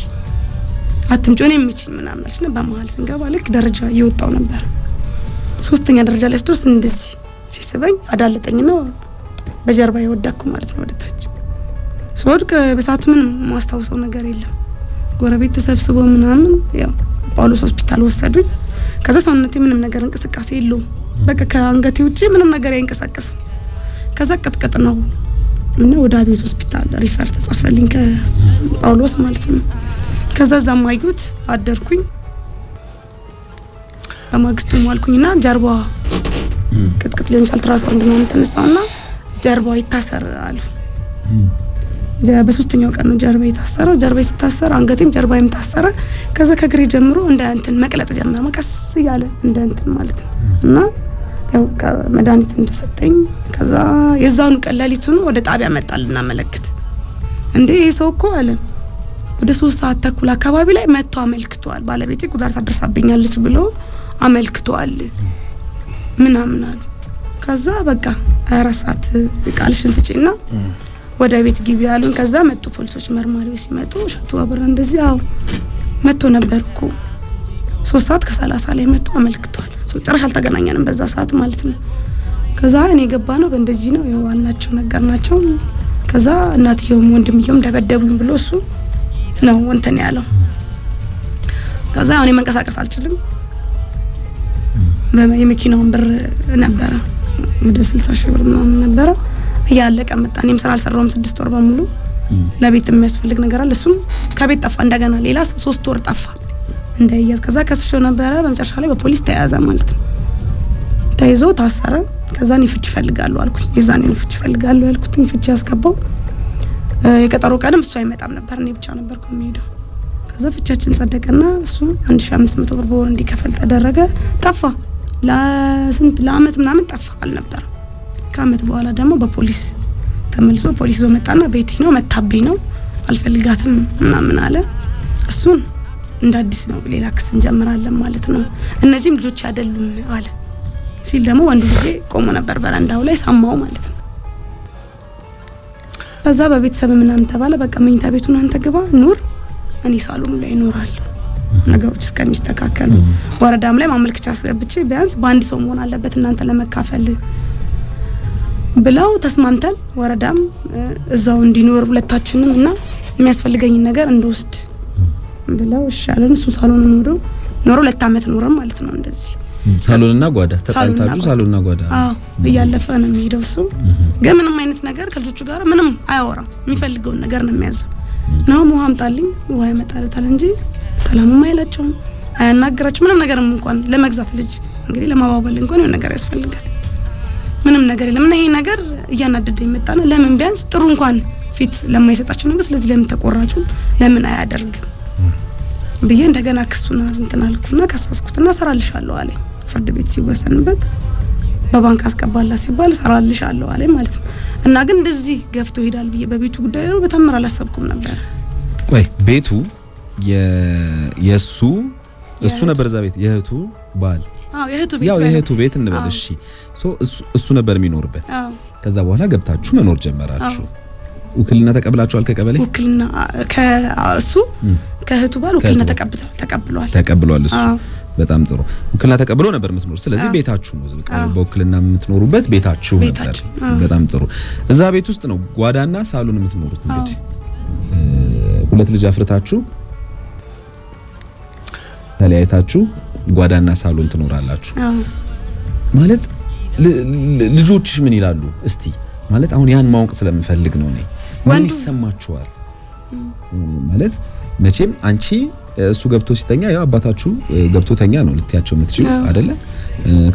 አትምጮኔ ምችል ምናምን አልሽና በመሃል ስንገባ ልክ ደረጃ እየወጣው ነበር ሶስተኛ ደረጃ ላይ ስደርስ እንደዚህ ሲስበኝ አዳለጠኝ ነው በጀርባ ይወዳኩ ማለት ነው ወደታች ሶድቅ በሳቱ ምን ማስተዋወሰው ነገር የለም ጎረቤት ተሰብስቦ ምናምን ያው ጳውሎስ ሆስፒታል ወሰዱኝ ከዛ ሰውነቴ ምንም ነገር እንቅስቃሴ የለው በቃ ከአንገቴ ውጪ ምንም ነገር ያንቀሳቀስ ከዛ ቀጥቀጥ ነው እና ወደ አቤት ሆስፒታል ሪፈር ተጻፈልኝ ከጳውሎስ ማለት ነው ከዛ ዘማይኩት አደርኩኝ አማክስቱ ማልኩኝና ጀርባ ቅጥቅጥ ሊሆን አልትራሳውንድ ነው ተነሳውና ጀርባ ይታሰራል በሶስተኛው ቀን ነው ጀርባ ይታሰራው ጀርባ ይታሰራ አንገቴም ጀርባዬም ታሰራ ከዛ ከግሬ ጀምሮ እንደ እንትን መቅለጥ ጀመረ መቀስ ያለ እንደ እንትን ማለት ነው እና ያው መድኃኒት እንደሰጠኝ ከዛ የዛኑ ቀላሊቱን ወደ ጣቢያ መጣልና መለከት እንዴ ይሶኮ አለ ወደ 3 ሰዓት ተኩል አካባቢ ላይ መጥቶ አመልክቷል ባለቤቴ ጉዳት አድርሳብኛለች ብሎ አመልክቷል ምናምን አሉ ከዛ በቃ አራሳት ቃልሽን ስጪና ወደ ቤት ግቢ ያሉን ከዛ መጡ ፖሊሶች መርማሪው ሲመጡ ሻቱ አብራ እንደዚህ አው መጥቶ ነበርኩ 3 ሰዓት ከ30 ላይ መጥቶ አመልክቷል ጭራሽ አልተገናኘንም በዛ ሰዓት ማለት ነው ከዛ እኔ ገባ ነው በእንደዚህ ነው የዋናቸው ነገር ናቸው ከዛ እናትየው ወንድምየው ደበደቡኝ ብሎ እሱ ነው እንተን ያለው ከዛ እኔ መንቀሳቀስ አልችልም በየመኪናው ብር ነበረ ወደ 60 ሺህ ብር ምናምን ነበረ ያለቀ መጣንም ስራ አልሰራውም 6 ወር በሙሉ ለቤት የሚያስፈልግ ነገር አለ እሱም ከቤት ጠፋ እንደገና ሌላ 3 ወር ጠፋ እንደያዝ ከዛ ከስሾ ነበረ በመጨረሻ ላይ በፖሊስ ተያዘ ማለት ነው ታይዞ ታሰረ ከዛ ነው ፍቺ ፈልጋለሁ አልኩኝ ይዛኔ ነው ፍቺ ፈልጋለሁ ያልኩትኝ ፍቺ ያስከባው የቀጠሮ ቀንም እሱ አይመጣም ነበር እኔ ብቻ ነበርኩ የሚሄደው ከዛ ፍቻችን ጸደቀና እሱ 1500 ብር በወር እንዲከፈል ተደረገ ጠፋ ለስንት ለአመት ምናምን ጠፋ አልነበረ ካመት በኋላ ደግሞ በፖሊስ ተመልሶ ፖሊስ ዞ መጣና ቤት ነው መታብኝ ነው አልፈልጋትም ምናምን አለ እሱን እንደ አዲስ ነው ሌላ ክስ እንጀምራለን ማለት ነው እነዚህም ልጆች አይደሉም አለ ሲል ደግሞ ወንዱ ልጅ ቆሞ ነበር በራንዳው ላይ ሳማው ማለት ነው በዛ በቤተሰብ ምናምን ተባለ በቃ መኝታ ቤቱን አንተ ገባ ኑር እኔ ሳሎን ላይ ኖራል ነገሮች እስከሚስተካከሉ ወረዳም ላይ ማመልከቻ አስገብቼ ቢያንስ በአንድ ሰው መሆን አለበት እናንተ ለመካፈል ብላው ተስማምተን ወረዳም እዛው እንዲኖር ሁለታችንም እና የሚያስፈልገኝ ነገር እንደውስድ ብላው ሻለን እሱ ሳሎን ኖሮ ለታመት ኖርም ማለት ነው እንደዚህ ሳሎንና ጓዳ ተጣልታችሁ ሳሎንና ጓዳ አዎ በያለፈ ነው የሚሄደው እሱ ግን ምንም አይነት ነገር ከልጆቹ ጋር ምንም አያወራም የሚፈልገው ነገር ነው የሚያዘው ነው ሙሐምጣልኝ ወይ መጣለታል እንጂ ሰላምም አይላቸውም አያናግራቸው ምንም ነገርም እንኳን ለመግዛት ልጅ እንግዲህ ለማባበል እንኳን የሆነ ነገር ያስፈልጋል ምንም ነገር የለም እና ይሄ ነገር ያናደደኝ መጣና ለምን ቢያንስ ጥሩ እንኳን ፊት ለማይሰጣቸው ነገር ስለዚህ ለምን ተቆራጩ ለምን አያደርግም ብዬ እንደገና ክሱና እንትናልኩና ከሰስኩትና ሰራልሻለሁ አለኝ ፍርድ ቤት ሲወሰንበት በባንክ አስቀባላ ሲባል ሰራልሻለሁ አለኝ ማለት ነው እና ግን እንደዚህ ገፍቶ ይሄዳል ብዬ በቤቱ ጉዳይ ነው በተምራ አላሰብኩም ነበር ቆይ ቤቱ የሱ ነበር ዛ ቤት የእህቱ ባል አዎ የእህቱ ቤት ያው የእህቱ ቤት ነበር እሺ ሶ እሱ ነበር የሚኖርበት አዎ ከዛ በኋላ ገብታችሁ መኖር ጀመራችሁ ወክልና ተቀበላችኋል ከቀበሌ ወክልና ከሱ ከእህቱ ባል ወክልና ተቀበሏል እሱ በጣም ጥሩ ወክልና ተቀበሎ ነበር የምትኖር ስለዚህ ቤታችሁ ነው ዝም ብሎ ወክልና የምትኖሩበት ቤታችሁ ነበር በጣም ጥሩ እዛ ቤት ውስጥ ነው ጓዳና ሳሎን የምትኖሩት እንግዲህ ሁለት ልጅ አፍርታችሁ ታላይታችሁ ጓዳና ሳሎን ትኖራላችሁ ማለት ልጆችሽ ምን ይላሉ እስቲ ማለት አሁን ያን ማውቅ ስለምፈልግ ነው ነኝ ምን ይሰማችኋል ማለት መቼም አንቺ እሱ ገብቶ ሲተኛ ያው አባታችሁ ገብቶ ተኛ ነው ልትያቸው የምትችዩ አይደለ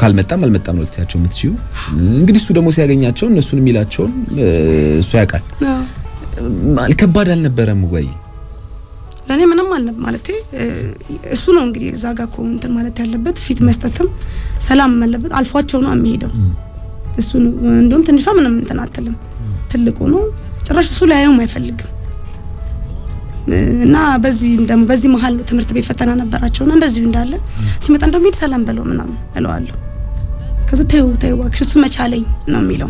ካልመጣም ነው ልትያቸው የምትችዩ እንግዲህ እሱ ደግሞ ሲያገኛቸው እነሱን የሚላቸው እሱ ያቃል ማለት ከባድ አልነበረም ወይ ለኔ ምንም ማለት እሱ ነው እንግዲህ ዛጋ ኮንት ማለት ያለበት ፊት መስጠትም ሰላም ማለት አልፏቸው ነው የሚሄደው እሱ እንደውም ትንሿ ምንም እንተናተልም ትልቁ ነው ጭራሽ እሱ ላይ አይውም አይፈልግም እና በዚህ መሃል ትምርት ቤት ፈተና ነበራቸውና እንደዚህ እንዳለ ሲመጣ እንደውም ይድ ሰላም በለው ምናምን እለዋለሁ ከዛ ተይው እሱ መቻለኝ ነው የሚለው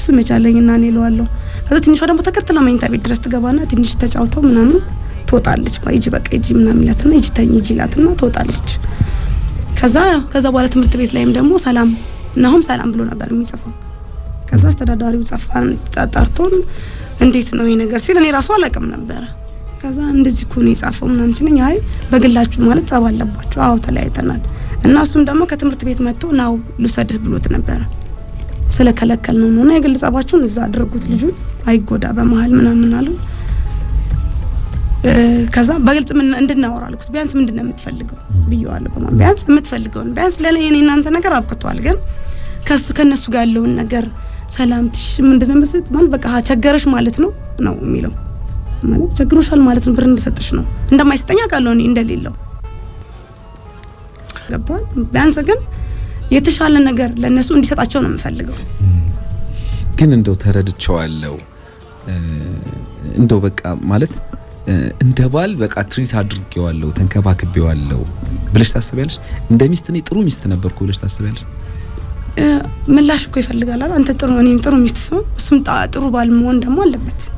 እሱ መቻለኝና እኔ እለዋለሁ ከዛ ትንሿ ደግሞ ተከትላ ማይንታ ቤት ድረስ ትገባና ትንሽ ተጫውተው ምናምን ተወጣለች ባይጂ በቃ እጂ ምናምን ለተና እጂ ታኝ እጂ ላትና ተወጣለች ከዛ በኋላ ትምርት ቤት ላይም ደግሞ ሰላም እናሁም ሰላም ብሎ ነበር የሚጽፈው ከዛ አስተዳዳሪው ጻፋን ጣጣርቶን እንዴት ነው ይሄ ነገር ሲል እኔ ራሱ አላቀም ነበር ከዛ እንደዚህ ኮኔ ጻፈው ምናምን እንጂ አይ በግላችሁ ማለት ጻባ አለባችሁ አዎ ተለያይተናል እና እሱም ደግሞ ከትምርት ቤት መጥቶ ናው ልሰደድ ብሎት ነበር ስለከለከል ነው እና የግልጻባችሁን እዛ አድርጉት ልጅ አይጎዳ በመሃል ምናምን አሉ ከዛ በግልጽ ምን እንድናወራልኩት ቢያንስ ምንድነው የምትፈልገው ብየዋለሁ በማን ቢያንስ የምትፈልገውን ቢያንስ ለኔ እናንተ ነገር አብቅቷል ግን ከነሱ ጋር ያለውን ነገር ሰላምትሽ ምንድነው መስሎት ማለት በቃ ቸገረሽ ማለት ነው የሚለው ማለት ቸግሮሻል ማለት ነው ብር እንደሰጥሽ ነው እንደማይሰጠኛ ቃልሆነ እንደሌለው ገባል ቢያንስ ግን የተሻለ ነገር ለነሱ እንዲሰጣቸው ነው የምፈልገው ግን እንደው ተረድቻለሁ እንደው በቃ ማለት Interval, but treat hard Kyoalo, Tankavak Biolo. Blessed as well, and the Mr. Nitro, Mr. Nabercoolist as well. Melash Quifalgala and Tatoranim Tormisto, Sunta, Rubal Monda Molabet.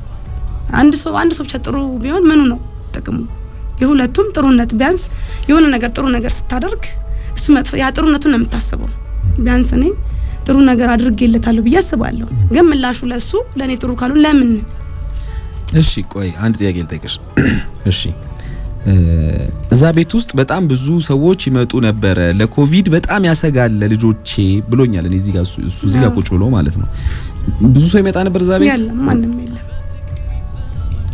And so under such a true beyond Manuno, Tacum. You let Tum Torunat Bans, you and Nagatorunagar Stadark, Sumat Fiatronatunam Tassabo. Bansani, Torunagar Gil Talubiasabalo, Gamelashulasu, Leniturukalu Lemon. እሺ ቆይ አንድ ጥያቄ ልጠይቅሽ እሺ እዛ ቤት ውስጥ በጣም ብዙ ሰዎች ይመጡ ነበር ለኮቪድ በጣም ያሰጋል ለልጆቼ ብሎኛል እኔ እዚህ ጋር እሱ እዚህ ጋር ቁጭ ብሎ ማለት ነው ብዙ ሰው ይመጣ ነበር እዛ ቤት ያለ ማንም የለም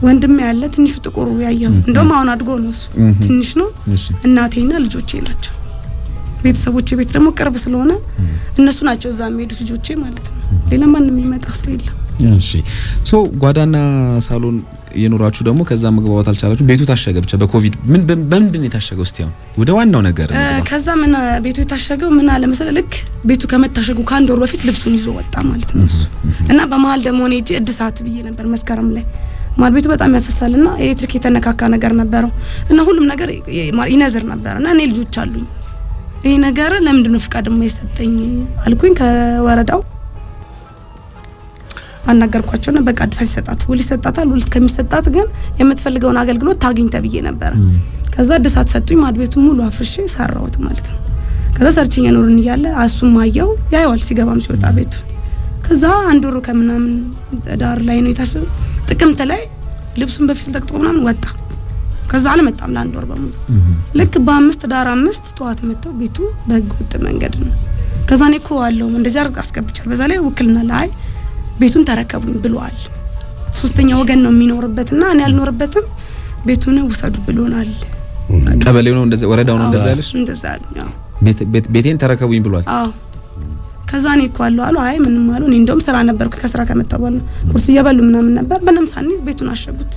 ወንድም ያለ ትንሹ ጥቁሩ ያያው እንደውም አሁን አድጎ ነው እሱ ትንሽ ነው እናቴና ልጆቼ ናቸው ቤተሰቦቼ ቤት ደግሞ ቅርብ ስለሆነ እነሱ ናቸው እዛ የሚሄዱት ልጆቼ ማለት ነው ሌላ ማንም ይመጣ ሰው የለም So, Guadana Salon, you know, Rachudamo, Kazam Govatal Challenge, Betu Tashago, Chabakovid, Bendinitashagostian. We don't know a girl. Kazam and Betu Tashago, Menalam Selek, Betu Kametashago Kandor, if it lives on his own Tamiltonus. And Abamal demonage at the Satvi and Permascaramle. Marbitu Amefasalina, Etrikit and a Kakanagarna Barrow, and a Hulum Nagari, Marinazerna Baron, and Il Juchalu. In a girl, Lamden of Cadamis thing, Alquinca Waradao. أنا أقول لك أنا أقول لك أنا أقول لك أنا أقول لك أنا أقول لك أنا أقول لك أنا أقول لك أنا أقول لك أنا أقول لك أنا أقول لك أنا أقول لك أنا أقول لك أنا أقول لك أنا أقول لك أنا أقول لك أنا بيتون تركبون بالوال. سوستني وجننا مين وربتنا أنا النوربتم بيتونه وصار بالونال. قبل يوم ندز ورداون ندزالش. ندزال. بيت بيت بيتين تركبون بالوال. كزاني كوالو على هاي من مالو نندم سرعنا بركو كسرة كم تبون كرسي يبلو منا بر بنام سانيس بيتون عشقت.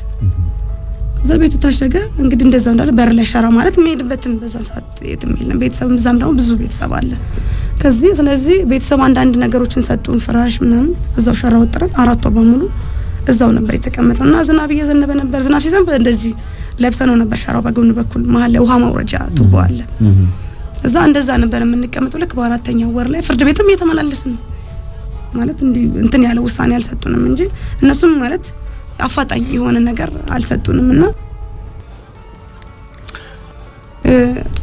كذا بيتو تشجع إنك ندزان دار برلش شارع مارت مين بتم بزاسات يتميلنا بيت سام زمرا وبزو بيت سواله. كذي سلزي بيت سواء عندنا جروتشين ساتون فراش منهم إذا شارع وترن عرض طبعملو إذا ونبريت كملت نازن أبي يزن نبنا برزنا في زمن ندزي لبسنا ونبشارة بقول نبكل مهلا وهم ورجع تبواله إذا ندزان نبنا منك كملت لك بارات تانية ورلا فرج بيتم يتملل لسن مالت إندي إنتني على وساني على ساتون منجي الناسون مالت عفت أيه وانا نجار على ساتون منا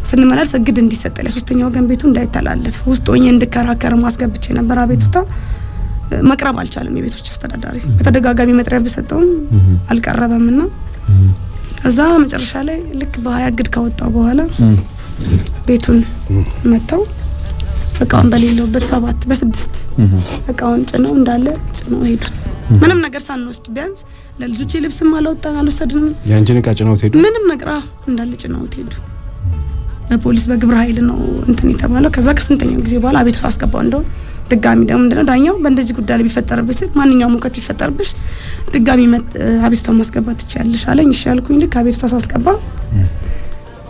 سن مالر سجد عندي ستة لسه تنيو جنب بيتون ده تلالف وست أيه عند كارا كارا ماسك بتشينا برا بيتوتا ما كرا بالشالم بيتوش جست على داري بترجع جامي مترب بستون على كارا بمنا كذا مجرش عليه لك بهاي قد كوت أبوه هلا بيتون متو فكان بليلو بتصابات بس بدست فكان جنوا نداله جنوا هيدوت منم نقرصان نوست بينز للجوتشي لبس مالوتا على سدن يعني جنك جنوا هيدو منم نقرأ نداله جنوا هيدو البوليس بقبرايل إنه أنتني تبغى لك كذا كسنتين يجزي بالا أبي تفاس كباندو تجامي ده ومدرنا دايما بندج قد دالي بفتر بس ما نيجي يوم كتير بفتر بس تجامي مت أبي تفاس كبا تشال شالين شال كوني لك أبي تفاس كبا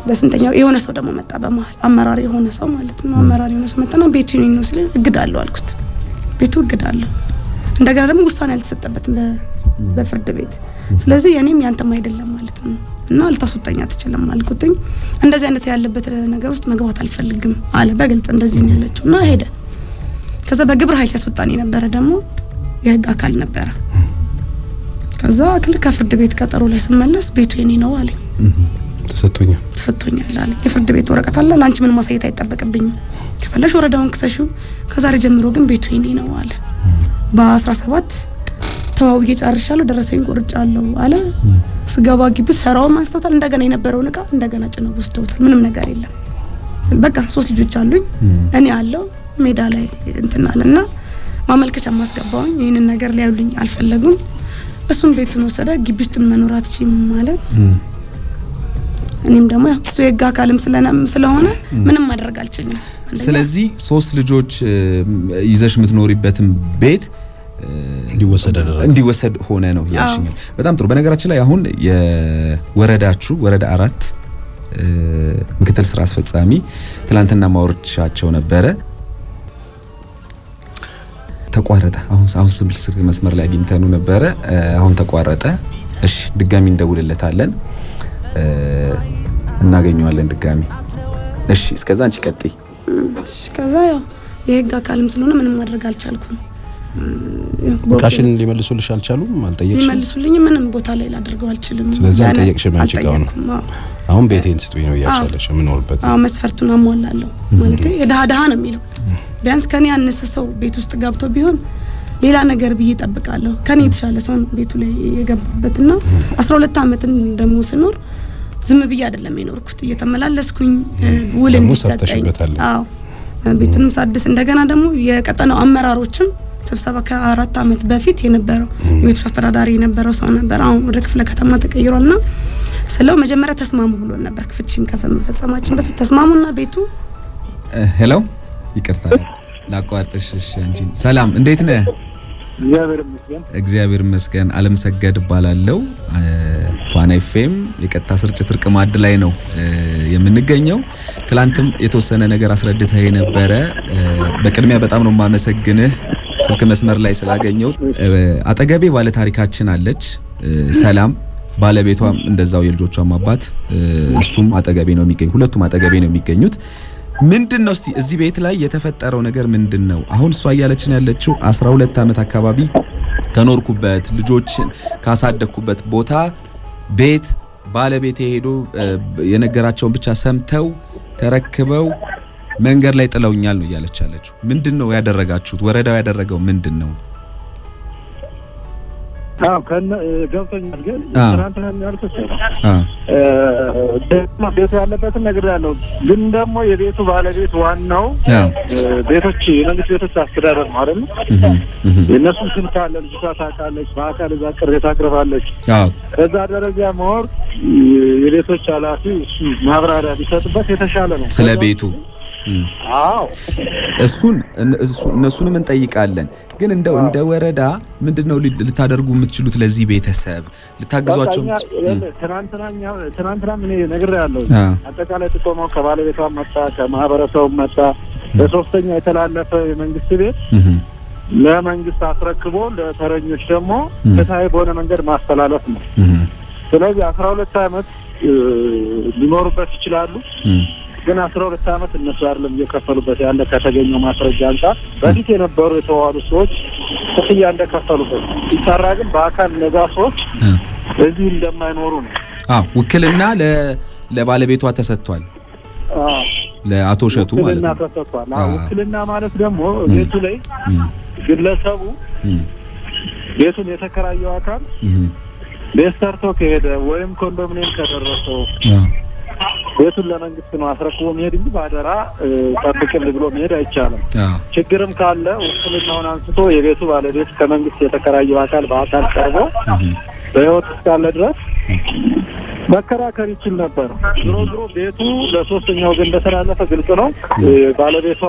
بس أنتني يوم إيهونا صدمة مت أبى مال أمراري هونا صوم قالت ما أمراري هونا صوم تنا بيتوني نوصل قدالو الكت بيتو قدالو ده قالوا مقصانة لسه بس بفرد بيت سلزي يعني مين أنت ما يدلنا مالتنا نال تصوتني أتكلم مال كتير عند زين تيال بتر نجروست ما جوات الفلقم على بقلت عند زين يلتشو نا هيدا كذا بجبر هاي تصوتني نبرة دمو يهد أكل نبرة كذا أكل كفرد بيت كتر ولا سملس بيتو يعني نوالي تصوتني لا كفرد بيت ورقة الله لانش من مصيتة يتبقى بيني كفلا شو رداهم كسشو كذا رجم روجم بيتو يعني نوالي باس رسوات توابيج أرشالو درسين كورجالو على سجوا كيبس شراو ما استوتال ندعنا هنا برونك ندعنا جنو بستوتال منو نعاري لا البكا سوس الجوتشالو أني علو ميدالة إنتنا علنا ما ملكش أماس كبان يعني نعار لياولين ألف اللجوم بسون بيتونو سدا كيبس تمنورات شيء ماله أني مدمع سويجا كلام سلنا مسلهونا من مدرجال شيء سلزي سوس الجوتش يزاش متنوري بتم بيت እንዲወሰድ ሆነ ነው ያሽኛል በጣም ጥሩ በነገራችን ላይ አሁን የወረዳችሁ ወረዳ 4 ምክትል ስራ አስፈጻሚ ትላንትና ማወርቻቸው ነበረ ተቋረጠ አሁን ዝም ብልስ መስመር ላይ ቢንተኑ ነበረ አሁን ተቋረጠ እሺ ድጋሚ እንደውልለታለን እናገኘዋለን ድጋሚ እሺ እስከዛ አንቺ ቀጥይ እሺ ከዛ ያው የህግ አካልም ስለሆነ ምንም ማድረግ አልቻልኩም ካሽን ሊመልሱልሽ አልቻሉም አልጠየቅሽ ሊመልሱልኝ ምንም ቦታ ላይ ላድርገው አልችልም ስለዚህ አልጠየቅሽም አንቺ ጋር ነው አሁን ቤቴን ስጡኝ ነው ያሻለሽ ምን ወልበት አዎ መስፈርቱን አሟላለሁ ማለት የዳሃ ዳሃ ነው የሚለው ቢያንስ ከኔ ያነሰ ሰው ቤት ውስጥ ጋብቶ ቢሆን ሌላ ነገር ብዬ ተጠብቃለሁ ከኔ የተሻለ ሰው ቤቱ ላይ የገባበትና 12 አመትን ደሞ ስኖር ዝም ብዬ አይደለም የኖርኩት እየተመላለስኩኝ ውልን ተሰጠኝ አዎ ቤቱንም ሳድስ እንደገና ደሞ የቀጠናው አመራሮችም ስብሰባ ከአራት አመት በፊት የነበረው የቤቱ አስተዳዳሪ የነበረው ሰው ነበር አሁን ወደክፍለ ከተማ ተቀይሯልና ስለው መጀመሪያ ተስማሙ ብሎ ነበር ክፍችም ከፈመፈጸማችን በፊት ተስማሙና ቤቱ ሄሎ ይቅርታ ላቋርጥሽ እሺ አንጂ ሰላም እንዴት ነህ እግዚአብሔር ይመስገን ዓለም ሰገድ ባላለው ፋና ኤፍኤም የቀጣ ስርጭት ርቀማድ ላይ ነው የምንገኘው ትላንትም የተወሰነ ነገር አስረድታ የነበረ በቅድሚያ በጣም ነው ማመሰግንህ ስልክ መስመር ላይ ስላገኘው አጠገቤ ባለ ታሪካችን አለች ሰላም ባለቤቷም እንደዛው የልጆቿም አባት እሱም አጠገቤ ነው የሚገኝ ሁለቱም አጠገቤ ነው የሚገኙት ምንድነው እስቲ እዚህ ቤት ላይ የተፈጠረው ነገር ምንድነው አሁን እሷ ያያለችን ያለችው 12 አመት አካባቢ ከኖርኩበት ልጆችን ካሳደኩበት ቦታ ቤት ባለቤት ሄዶ የነገራቸውን ብቻ ሰምተው ተረክበው መንገር ላይ ጥለውኛል ነው ያያለቻለችው ምንድነው ያደረጋችሁት ወረዳው ያደረገው ምንድነው አዎ ከገብቶኛል ግን ትናንትና ያልተሰራ ደግሞ ቤቱ ያለበት ነገር ያለው ግን ደግሞ የቤቱ ባለቤት ዋናው ቤቶች የነዚህ ቤቶች አስተዳደር ማለት ነው የነሱ ስልጣን ለልጅቷ ታካለች ባካለ ዛቅሬታ አቅርባለች ከዛ ደረጃ ሞር የቤቶች ኃላፊ ማብራሪያ ቢሰጥበት የተሻለ ነው ስለ ቤቱ አዎ እሱን እነሱንም እንጠይቃለን ግን እንደው እንደወረዳ ምንድነው ልታደርጉ የምትችሉት ለዚህ ቤተሰብ ልታግዟቸው ትናንትና ምን ነገር ያለው አጠቃላይ ተቆመው ከባለቤቷ መጣ ከማህበረሰቡ መጣ በሶስተኛ የተላለፈ የመንግስት ቤት ለመንግስት አስረክቦ ለተረኞች ደግሞ ከታይ በሆነ መንገድ ማስተላለፍ ነው ስለዚህ 12 አመት ሊኖርበት ይችላል ግን 12 አመት እነሱ አይደለም የከፈሉበት ያለ ከተገኘው ማስረጃ አንፃር በፊት የነበሩ የተዋሩ ሰዎች ክፍያ እንደከፈሉበት ይታራግም በአካል ለዛ ሰዎች እዚህ እንደማይኖሩ ነው አዎ ውክልና ለባለቤቷ ተሰጥቷል አዎ ለአቶ ሸቱ ማለት ነው ተሰጥቷል አዎ ውክልና ማለት ደግሞ ቤቱ ላይ ግለሰቡ ቤቱን የተከራየው አካል ለሰርቶ ከሄደ ወይም ኮንዶሚኒየም ከደረሰው ቤቱን ለመንግስት ነው አስረክቦ መሄድ እንጂ ባደራ ተጠቅል ብሎ መሄድ አይቻለም። ችግርም ካለ ውክልናውን አንስቶ የቤቱ ባለቤት ከመንግስት የተከራየው አካል በአካል ቀርቦ በህይወት ካለ ድረስ መከራከር ይችላል ነበር። ዞሮ ቤቱ ለሶስተኛው ግን በተላለፈ ግልጽ ነው። ባለቤቷ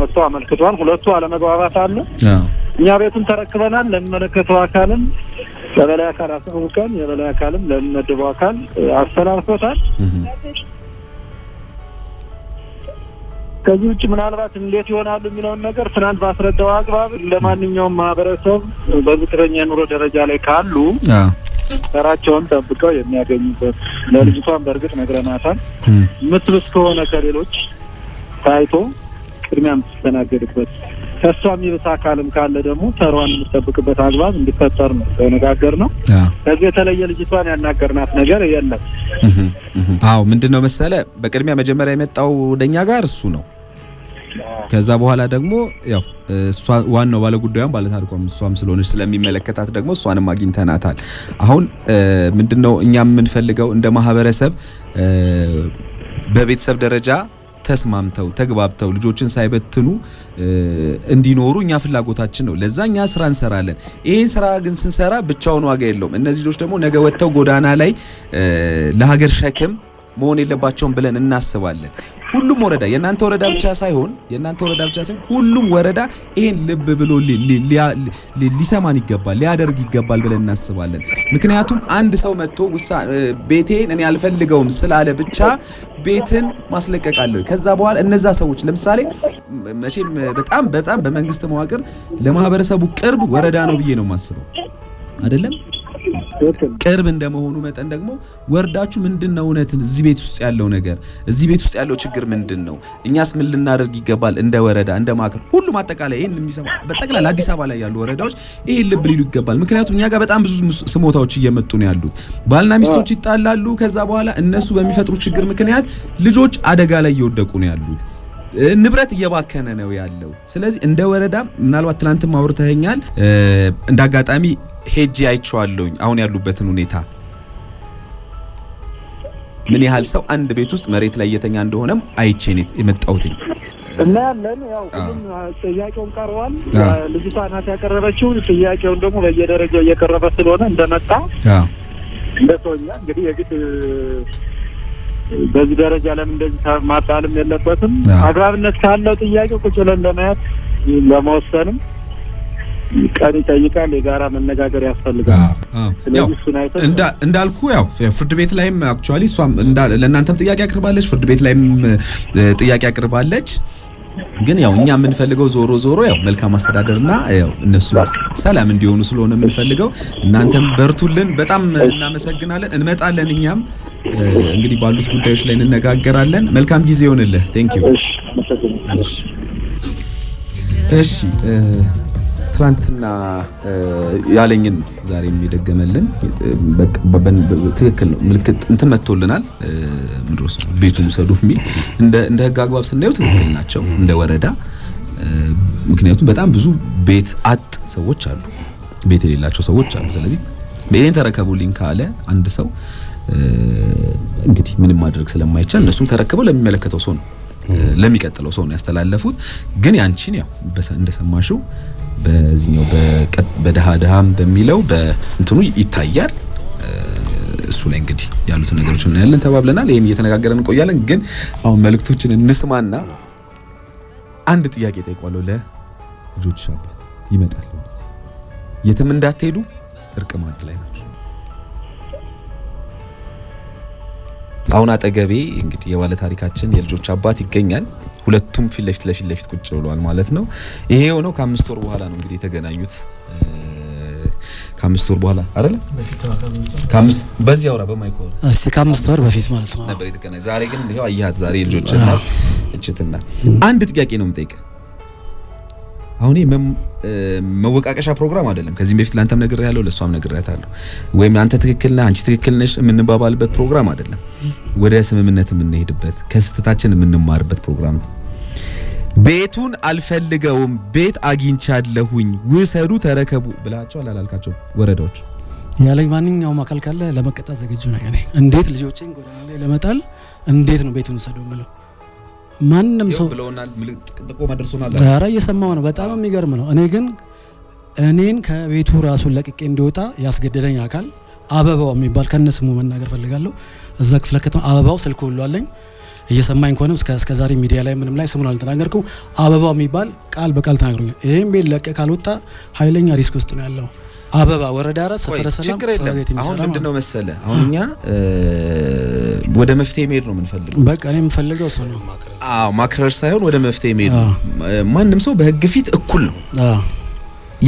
መጥቶ አመልክቷል። ሁለቱ አለመግባባት አለ። እኛ ቤቱን ተረክበናል ለሚመለከተው አካልም ለበላይ አካል አስተውቀን የበላይ አካልም ለሚመደበው አካል አስተላልፎታል። ከዚህ ምናልባት እንዴት ይሆናል የሚለውን ነገር ትናንት ባስረዳው አግባብ ለማንኛውም ማህበረሰብ በዝቅተኛ ኑሮ ደረጃ ላይ ካሉ ተራቸውን ተብቀው የሚያገኙበት ለልጅቷም በርግጥ ነግረናታል ምትልስ ከሆነ ከሌሎች ታይቶ ቅድሚያም ተናገርበት ተስፋም ይብሳካልም ካለ ደግሞ ተሯን የምትጠብቅበት አግባብ እንዲፈጠር ነው ተነጋገር ነው ከዚህ የተለየ ልጅቷን ያናገርናት ነገር የለም አዎ ምንድነው መሰለ በቅድሚያ መጀመሪያ የመጣው ደኛ ጋር እሱ ነው ከዛ በኋላ ደግሞ ያው እሷ ዋናው ባለ ጉዳዩም ባለ ታሪኩም እሷም ስለሆነች ስለሚመለከታት ደግሞ እሷንም አግኝተናታል አሁን ምንድነው እኛም የምንፈልገው እንደ ማህበረሰብ በቤተሰብ ደረጃ ተስማምተው ተግባብተው ልጆችን ሳይበትኑ እንዲኖሩኛ ፍላጎታችን ነው ለዛኛ ስራ እንሰራለን ይሄን ስራ ግን ስንሰራ ብቻውን ዋጋ የለውም እነዚህ ልጆች ደግሞ ነገ ወጥተው ጎዳና ላይ ለሀገር ሸክም መሆን የለባቸውም ብለን እናስባለን ሁሉም ወረዳ የናንተ ወረዳ ብቻ ሳይሆን ሁሉም ወረዳ ይሄን ልብ ብሎ ሊሰማን ይገባል ሊያደርግ ይገባል ብለን እናስባለን ምክንያቱም አንድ ሰው መጥቶ ቤቴን እኔ አልፈልገውም ስላለ ብቻ ቤትን ማስለቀቃለሁ ከዛ በኋላ እነዛ ሰዎች ለምሳሌ መቼም በጣም በመንግስት መዋቅር ለማህበረሰቡ ቅርብ ወረዳ ነው ብዬ ነው ማስበው አይደለም ቅርብ እንደመሆኑ መጠን ደግሞ ወርዳችሁ ምንድነው እውነት እዚህ ቤት ውስጥ ያለው ነገር እዚህ ቤት ውስጥ ያለው ችግር ምንድነው እኛስ ምን ልናደርግ ይገባል እንደ ወረዳ እንደ ማከል ሁሉ ማጠቃለያ ይሄን የሚሰማ በጠቅላላ አዲስ አበባ ላይ ያሉ ወረዳዎች ይሄን ልብ ሊሉ ይገባል ምክንያቱም እኛ ጋር በጣም ብዙ ስሞታዎች እየመጡ ነው ያሉት ባልና ሚስቶች ይጣላሉ ከዛ በኋላ እነሱ በሚፈጥሩ ችግር ምክንያት ልጆች አደጋ ላይ ይወደቁ ነው ያሉት ንብረት እየባከነ ነው ያለው ስለዚህ እንደ ወረዳ ምናልባት ትላንት ማውርተኛል እንዳጋጣሚ ሄጂ አይቻለሁኝ አሁን ያሉበትን ሁኔታ ምን ይላል ሰው አንድ ቤት ውስጥ መሬት ላይ የተኛ እንደሆነም አይቼኔት እመጣውትኝ እና ለምን ያው ሁሉም ጥያቄውን ቀርዋል ልጅቷን አታቀረበችው ጥያቄውን ደግሞ በየደረጃው እየቀረበ ስለሆነ እንደመጣ እንደቶኛ እንግዲህ የግድ በዚህ ደረጃ ለምን እንደዚህ ማጣልም የለበትም አግራብነት ካለው ጥያቄው ቁጭ ብለን ለማየት ለመወሰንም ቀሪ ጠይቃን ለጋራ መነጋገር ያስፈልጋል ስለዚህ ሱናይተን እንዳልኩ ያው ፍርድ ቤት ላይም አክቹአሊ ሷም ለእናንተም ጥያቄ አቅርባለች ፍርድ ቤት ላይም ጥያቄ አቅርባለች ግን ያው እኛ ምን ፈልገው ዞሮ ዞሮ ያው መልካም አስተዳደርና ያው እነሱ ሰላም እንዲሆኑ ስለሆነ ምን ፈልገው እናንተም በርቱልን በጣም እናመሰግናለን እንመጣለን እኛም እንግዲህ ባሉት ጉዳዮች ላይ እንነጋገራለን መልካም ጊዜ ይሁንልህ thank you እሺ ትላንትና ያለኝን ዛሬም ይደገመልን በትክክል ነው ምልክት እንትን መጥቶልናል ምድሮስ ቤቱን ሰዱሚ እንደ ህጋግባብ ስናየው ትክክል ናቸው እንደ ወረዳ ምክንያቱም በጣም ብዙ ቤት አጥ ሰዎች አሉ ቤት የሌላቸው ሰዎች አሉ ስለዚህ ቤቴን ተረከቡልኝ ካለ አንድ ሰው እንግዲህ ምንም ማድረግ ስለማይቻል እነሱም ተረከበው ለሚመለከተው ሰው ነው ለሚቀጥለው ሰው ነው ያስተላለፉት ግን ያንቺን ያው እንደሰማሽው በዚህኛው በደሃዳም በሚለው እንትኑ ይታያል እሱ ላይ እንግዲህ ያሉት ነገሮች እና ያለን ተባብለናል ይሄን እየተነጋገረን ቆያለን ግን አሁን መልእክቶችን እንስማና አንድ ጥያቄ ጠይቋለሁ ለጆች ሻባት ይመጣል ወንስ የትም እንዳትሄዱ እርቀማት ላይ ናችሁ አሁን አጠገቤ እንግዲህ የዋለ ታሪካችን የልጆች አባት ይገኛል ሁለቱም ፍለሽ ቁጭ ብለዋል ማለት ነው ይሄ ሆኖ ከአምስት ወር በኋላ ነው እንግዲህ የተገናኙት ከአምስት ወር በኋላ አይደል ከአምስት በዚያው ራ በማይኮር እሺ ከአምስት ወር በፊት ማለት ነው ነበር የተገናኙት ዛሬ ግን ይሄው አያት ዛሬ ልጆች እና እችትና አንድ ጥያቄ ነው የምጠይቀው አሁን የመወቃቀሻ ፕሮግራም አይደለም ከዚህም በፊት ላንተም ነገር ያለው ለሷም ነገር ያታለው ወይም አንተ ትክክል ነህ አንቺ ትክክል ነሽ የምንባባልበት ፕሮግራም አይደለም ወደ ስምምነት የምንሄድበት ከስተታችን የምንማርበት ፕሮግራም ነው ቤቱን አልፈልገውም ቤት አግኝቻለሁኝ ወሰዱ ተረከቡ ብላችሁ አላላልካችሁ ወረዳዎች ያለኝ ማንኛው ማከልካለ ለመቀጣ ዘግጁ ነው ያኔ እንዴት ልጆቼን ጎዳና ላይ ለመጣል እንዴት ነው ቤቱን ሰደው ማለት ማንንም ሰው ብለውናል ጥቆ ማድርሶናል ዛሬ እየሰማው ነው በጣም የሚገርም ነው እኔ ግን እኔን ከቤቱ ራሱን ለቅቄ እንዲወጣ ያስገደደኝ አካል አበባው የሚባል ከነስሙ መናገር ፈልጋለሁ እዛ ክፍለ ከተማ አበባው ስልክ ሁሉ አለኝ እየሰማኝ ቆንም እስከ ዛሬ ሚዲያ ላይ ምንም ላይ ስሙን አልተናገርኩም አበባው የሚባል ቃል በቃል ተናገሩኝ ይሄን ቤት ለቀቅ ካልወጣ ኃይለኛ ሪስክ ውስጥ ነው ያለው አበባ ወረዳ ራስ ፈረሰላም ስለዚህ አሁን ምንድነው መሰለ አሁንኛ ወደ መፍቴ ሜድ ነው ምንፈልገው በቃ እኔ ምፈልገው ሰው ነው ማክረር ሳይሆን ወደ መፍቴ ሜድ ማንንም ሰው በህግ ፍት እኩል ነው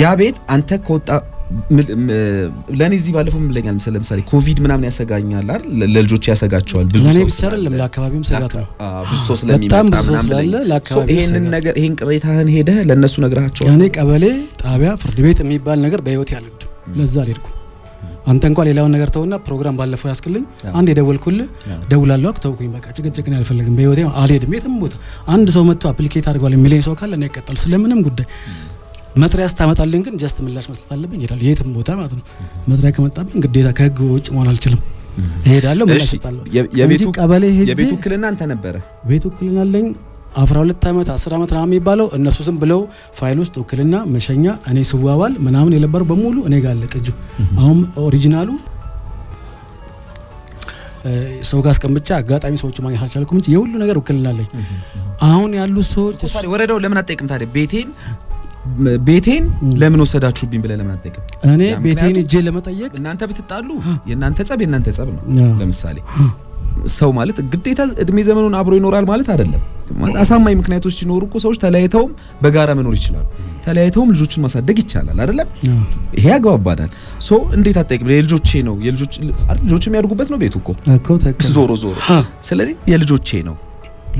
ያ ቤት አንተ ከወጣ ለኔ እዚህ ባለፈው ምለኛል ለምሳሌ ኮቪድ ምናምን ያሰጋኛል አይደል ለልጆች ያሰጋቸዋል ብዙ ሰው ለኔ ብቻ አይደለም ለአካባቢም ስጋት ነው ብዙ ሰው ስለሚመጣ ምናምን ለአካባቢ ይሄን ነገር ይሄን ቅሬታህን ሄደ ለነሱ ነግራቸው ያኔ ቀበሌ ጣቢያ ፍርድ ቤት የሚባል ነገር በህይወት ያለድ ለዛ አልሄድኩ አንተ እንኳን ሌላውን ነገር ተውና ፕሮግራም ባለፈው ያስከልኝ አንድ የደወልኩል ደውላለሁ አክተውኩኝ በቃ ጭቅጭቅን አልፈልግም በህይወቴ አልሄድም የትም ቦታ አንድ ሰው መጥቶ አፕሊኬት አድርጓል የሚለኝ ሰው ካለ እኔ እቀጥል ስለምንም ጉዳይ መጥሪያስ ታመጣልኝ ግን just ምላሽ መስጠት አለብኝ ይላል የትም ቦታ ማለት ነው መጥሪያ ከመጣብኝ ግዴታ ከህግ ውጭ መሆን አልችልም እሄዳለሁ ምላሽ እጣለሁ የቤቱ ክልና አንተ ነበረ ቤቱ ክልናለኝ 12 አመት 10 አመት ራም ይባለው እነሱ ዝም ብለው ፋይል ውስጥ ወክልና መሸኛ እኔ ስዋዋል ምናምን የለበሩ በሙሉ እኔ ጋር ለቀጁ አሁን ኦሪጂናሉ ሰው ጋር ስቀምጫ አጋጣሚ ሰዎች ማግኘት አልቻልኩም እንጂ የሁሉ ነገር ወክልናለኝ አሁን ያሉ ሰዎች ሶሪ ወረደው ለምን አጠይቅም ታዲያ ቤቴን ለምን ወሰዳችሁብኝ ብለ ለምን አጠይቅም እኔ ቤቴን እጄ ለመጠየቅ እናንተ ብትጣሉ የናንተ ጸብ ነው ለምሳሌ ሰው ማለት ግዴታ እድሜ ዘመኑን አብሮ ይኖራል ማለት አይደለም አሳማኝ ምክንያቶች ሲኖሩ እኮ ሰዎች ተለያይተውም በጋራ መኖር ይችላል ተለያይተውም ልጆችን ማሳደግ ይችላል አይደል ይሄ ያግባባናል ሶ እንዴት አጠይቅ ለልጆቼ ነው የልጆች ልጆች የሚያድጉበት ነው ቤቱ እኮ ዞሮ ዞሮ ስለዚህ የልጆቼ ነው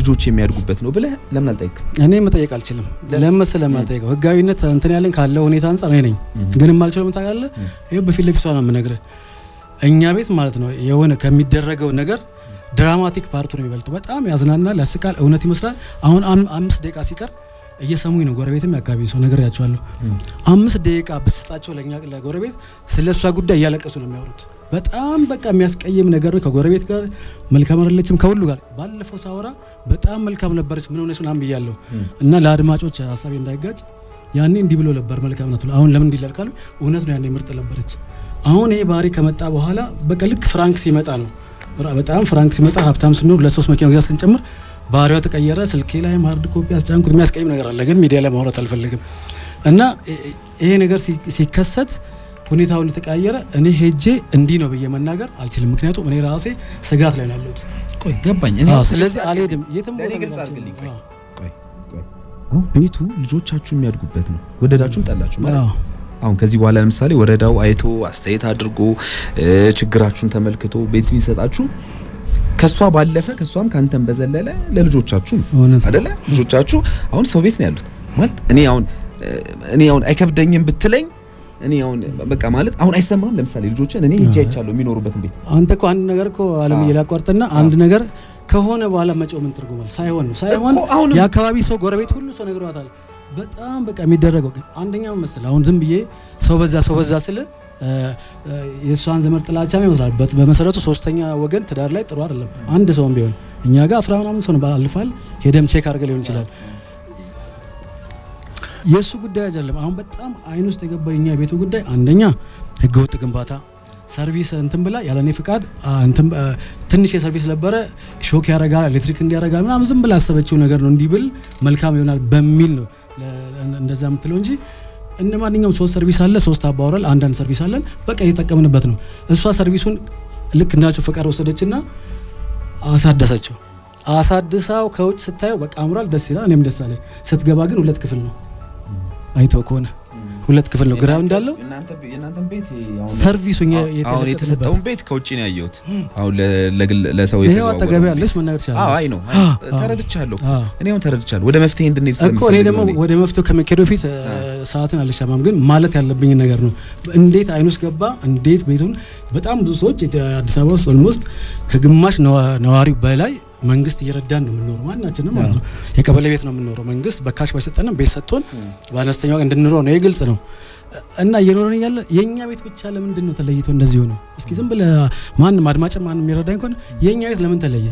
ልጆች የሚያድጉበት ነው ብለ ለምን አልጠይቅ እኔ መጠየቅ አልችልም ለምን ስለማልጠይቅ ህጋዊነት እንትን ያለን ካለው ሁኔታ አንፃር ነኝ ግን ማልችለው መታያለ ይሄ በፊት ለፊት ሆነ ምነግረ እኛ ቤት ማለት ነው የሆነ ከሚደረገው ነገር ድራማቲክ ፓርት ነው ይበልጥ በጣም ያዝናናል ያስቃል እውነት ይመስላል አሁን 5 ደቂቃ ሲቀር እየሰሙኝ ነው ጎረቤትም ያካባቢ ሰው ነገር ያቻለሁ 5 ደቂቃ ብስጣቸው ለኛ ለጎረቤት ስለሷ ጉዳይ ያለቀሱ ነው የሚያወሩት በጣም በቃ የሚያስቀየም ነገር ከጎረቤት ጋር መልካም አይደለችም ከሁሉ ጋር ባለፈው ሳውራ በጣም መልካም ነበርች ምን ሆነሽ እናም ይያለው እና ለአድማጮች ሐሳብ እንዳይጋጭ ያኔ እንዲ ብሎ ነበር መልካም ነው አሁን ለምን እንዲላልካሉ እውነት ነው ያኔ ምርጥ ነበርች አሁን ይሄ ባሪ ከመጣ በኋላ በቃ ልክ ፍራንክ ሲመጣ ነው በጣም ፍራንክ ሲመጣ ሀብታም ስንኖር ለሶስት መኪና ግዛት ስንጨምር ባሪያው ተቀየረ ስልኬ ላይ ሃርድ ኮፒ አስጫንኩት የሚያስቀየም ነገር አለ ግን ሚዲያ ላይ ማውራት አልፈልግም እና ይሄ ነገር ሲከሰት ሁኔታው ለተቀያየረ እኔ ሄጄ እንዲ ነው በየመናገር አልችልም ምክንያቱም እኔ ራሴ ስጋት ላይ ነውልት ቆይ ገባኝ እኔ ስለዚህ አልሄድም የትም ቦታ ልግልጻልኝ ቆይ አሁን ቤቱ ልጆቻችሁ የሚያድጉበት ነው ወደዳችሁም ጠላችሁ ማለት ነው አሁን ከዚህ በኋላ ለምሳሌ ወረዳው አይቶ አስተያየት አድርጎ ችግራችሁን ተመልክቶ ቤት ቢሰጣችሁ ከሷ ባለፈ ከሷም ካንተም በዘለለ ለልጆቻችሁ አይደለ ልጆቻችሁ አሁን ሰው ቤት ነው ያሉት ማለት እኔ አሁን አይከብደኝም ብትለኝ እኔ አሁን በቃ ማለት አሁን አይሰማም ለምሳሌ ልጆችን እኔ እጄ አይቻለሁ የሚኖሩበት ቤት አንተ እኮ አንድ ነገር እኮ ዓለም ይላቋርጥና አንድ ነገር ከሆነ በኋላ መጮም እንትርጉማል ሳይሆን ያካባቢ ሰው ጎረቤት ሁሉ ሰው ነግሯታል በጣም በቃ የሚደረገው ግን አንደኛው መስል አሁን ዝም ብዬ ሰው በዛ ስለ የሷን ዘመር ጥላቻ ነው ይመስላል በመሰረቱ ሶስተኛ ወገን ትዳር ላይ ጥሩ አይደለም አንድ ሰውም ቢሆን እኛ ጋር ፍራውናም ሰው ነው ባልፋል ሄደም ቼክ አድርገ ሊሆን ይችላል የሱ ጉዳይ አይደለም አሁን በጣም አይን ውስጥ የገባኛ ቤቱ ጉዳይ አንደኛ ህገወጥ ግንባታ ሰርቪስ እንትን ብላ ያለኔ ፍቃድ እንትን ትንሽ የሰርቪስ ለበረ ሾክ ያረጋል ኤሌክትሪክ እንዲያረጋል ምናምን ዝም ብላ አሰበችው ነገር ነው እንዲብል መልካም ይሆናል በሚል ነው እንደዛም ትለው እንጂ እንደማንኛውም ሶስት ሰርቪስ አለ ሶስት አባውራል አንዳን ሰርቪስ አለን በቃ እየተጠቀምንበት ነው እሷ ሰርቪሱን ልክ እናቸው ፍቃድ ወሰደችና አሳደሰው ከውጭ ስታየው በቃ አምራል ደስ ይላል እኔም ደስ አለኝ ስትገባ ግን ሁለት ክፍል ነው አይተው ከሆነ ሁለት ክፍል ነው ግራውንድ አለው እናንተም ቤት ያው ሰርቪሱኛ የተሰጠው ቤት ከውጪ ነው ያየሁት አሁን ለሰው የተሰጠው ነው ተገበያለሽ መናገር ይችላል አይ ነው ተረድቻለሁ እኔም ተረድቻለሁ ወደ መፍቴ እንድንሄድ ስለምፈልግ እኮ እኔ ደግሞ ወደ መፍቴው ከመከዶ ፊት ሰዓትን አልሻማም ግን ማለት ያለብኝ ነገር ነው እንዴት አይኑስ ገባ እንዴት ቤቱን በጣም ብዙ ሰዎች አዲስ አበባ ውስጥ almost ከግማሽ ነዋሪው በላይ መንግስት ይረዳን ነው ምንኖር ማናችንም ማለት ነው የቀበሌ ቤት ነው ምንኖር መንግስት በካሽ ባይሰጠንም ቤት ሰጥቶን ባነስተኛው እንድንኖር ነው የግልጽ ነው እና የኖርን ያለ የኛ ቤት ብቻ ለምንድን ነው ተለይቶ እንደዚህ ሆኖ እስኪ ዝም ብለ ማንም አድማጭ ማንም ይረዳን እንኳን የኛ ቤት ለምን ተለየ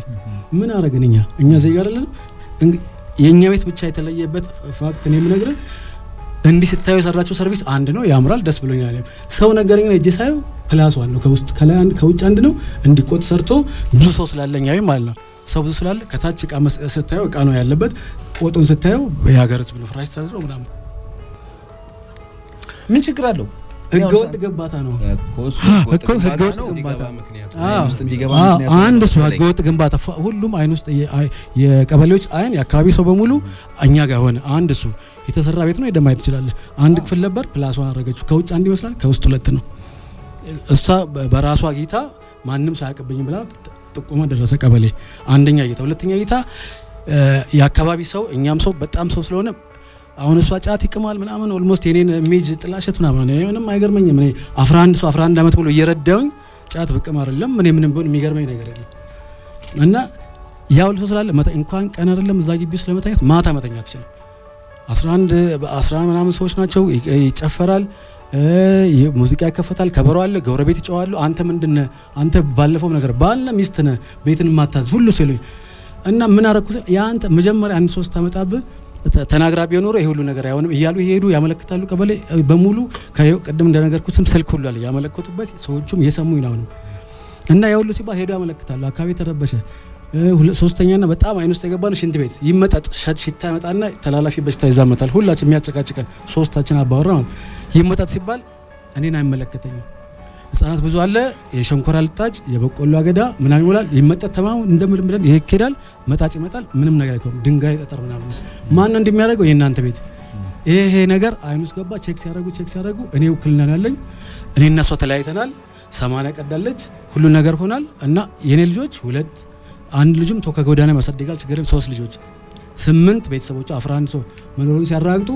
ምን አረግንኛ እኛ ዜጋ አይደለንም የኛ ቤት ብቻ የተለየበት ፋክት ነው ምነግረ እንዴ ስታዩ ሰራችሁ ሰርቪስ አንድ ነው ያምራል ደስ ብሎኛል ሰው ነገርኝ ነው እጄ ሳይው ፕላስ ዋን ነው ከውስጥ ከላን ከውጭ አንድ ነው እንዲቆጥ ሰርቶ ብዙ ሰው ስላለኛው ማለት ነው ሰብዙ ስላል ከታች ቃ መስጠታው ቃ ነው ያለበት ወጡን ስታዩ በያገርት ብለ ፍራሽ ታደረው ምናም ምን ችግር አለው ህገወጥ ግንባታ ነው ኮሱ ህገወጥ ግንባታ ምክንያቱ አይኑስት እንዲገባ ምክንያቱ አንድ ሰው ህገወጥ ግንባታ ሁሉም አይኑስት የቀበሌዎች አይን ያካባቢ ሰው በሙሉ እኛ ጋር ሆነ አንድ ሰው የተሰራ ቤት ነው የደማይት ይችላል አንድ ክፍል ነበር ፕላስ ዋን አረጋችሁ ከውጭ አንድ ይመስላል ከውስጥ ሁለት ነው እሷ በራሷ ጌታ ማንንም ሳያቀበኝ ብላ ተቆማ ደረሰ ቀበሌ አንደኛ ጌታ ሁለተኛ ጌታ ያካባቢ ሰው እኛም ሰው በጣም ሰው ስለሆነ አሁን እሷ ጫት ይቅማል ምናምን almost የኔን ኢሜጅ ጥላሸት ምናምን አይሆንም አይገርመኝም እኔ 11 አመት ብሎ እየረዳውኝ ጫት በቅም አይደለም እኔ ምንም ቢሆን የሚገርመኝ ነገር የለም እና ያው ልሶ ስላለ እንኳን ቀን አይደለም እዛ ግቢ ስለመታየት ማታ መተኛት ይችላል 11 ምናምን ሰዎች ናቸው ይጨፈራል ሙዚቃ ያከፈታል ከበሮ አለ ጎረቤት ይጫዋሉ አንተ ምንድነህ አንተ ባለፈው ነገር ባልነ ሚስትነ ቤትን ማታዝ ሁሉ ሲሉኝ እና ምን አረኩ ያንተ መጀመሪያ 13 አመጣብ ተናግራብ የኖር ይሄ ሁሉ ነገር አይሆንም ይያሉ ይሄዱ ያመለክታሉ ቀበሌ በሙሉ ከቀደም እንደነገርኩት ስም ስልክ ሁሉ አለ ያመለክቱበት ሰዎችም የሰሙኝ ነው እና ያ ሁሉ ሲባል ሄዱ ያመለክታሉ አካባቢ ተረበሸ ሶስተኛና በጣም አይን ውስጥ የገባን ሽንት ቤት ይመጣጥ ሽታ ይመጣና ተላላፊ በሽታ ይዛመታል ሁላችንም ያጨቃጭቀን ሶስታችን አባወራን ይመጣጥ ሲባል እኔን አይመለከተኝም ህፃናት ብዙ አለ የሸንኮራ ልጣጭ የበቆሎ አገዳ ምን አይሞላል ይመጣተማው እንደምልምልን ይሄ ይከዳል መጣጭ ይመጣል ምንም ነገር አይቆም ድንጋይ ተጠርና ማን ነው እንደሚያደርገው የእናንተ ቤት ይሄ ነገር አይኑስ ገባ ቼክ ሲያደርጉ እኔ ወክልናላለኝ እኔ እናሷ ተለያይተናል ሰማና ቀዳለች ሁሉ ነገር ሆናል እና የኔ ልጆች ሁለት አንድ ልጅም ቶካ ጎዳና ማሳደጋል ችግርም ሶስት ልጆች 8 ቤተሰቦች አፍራንሶ መኖሩን ሲያራግጡ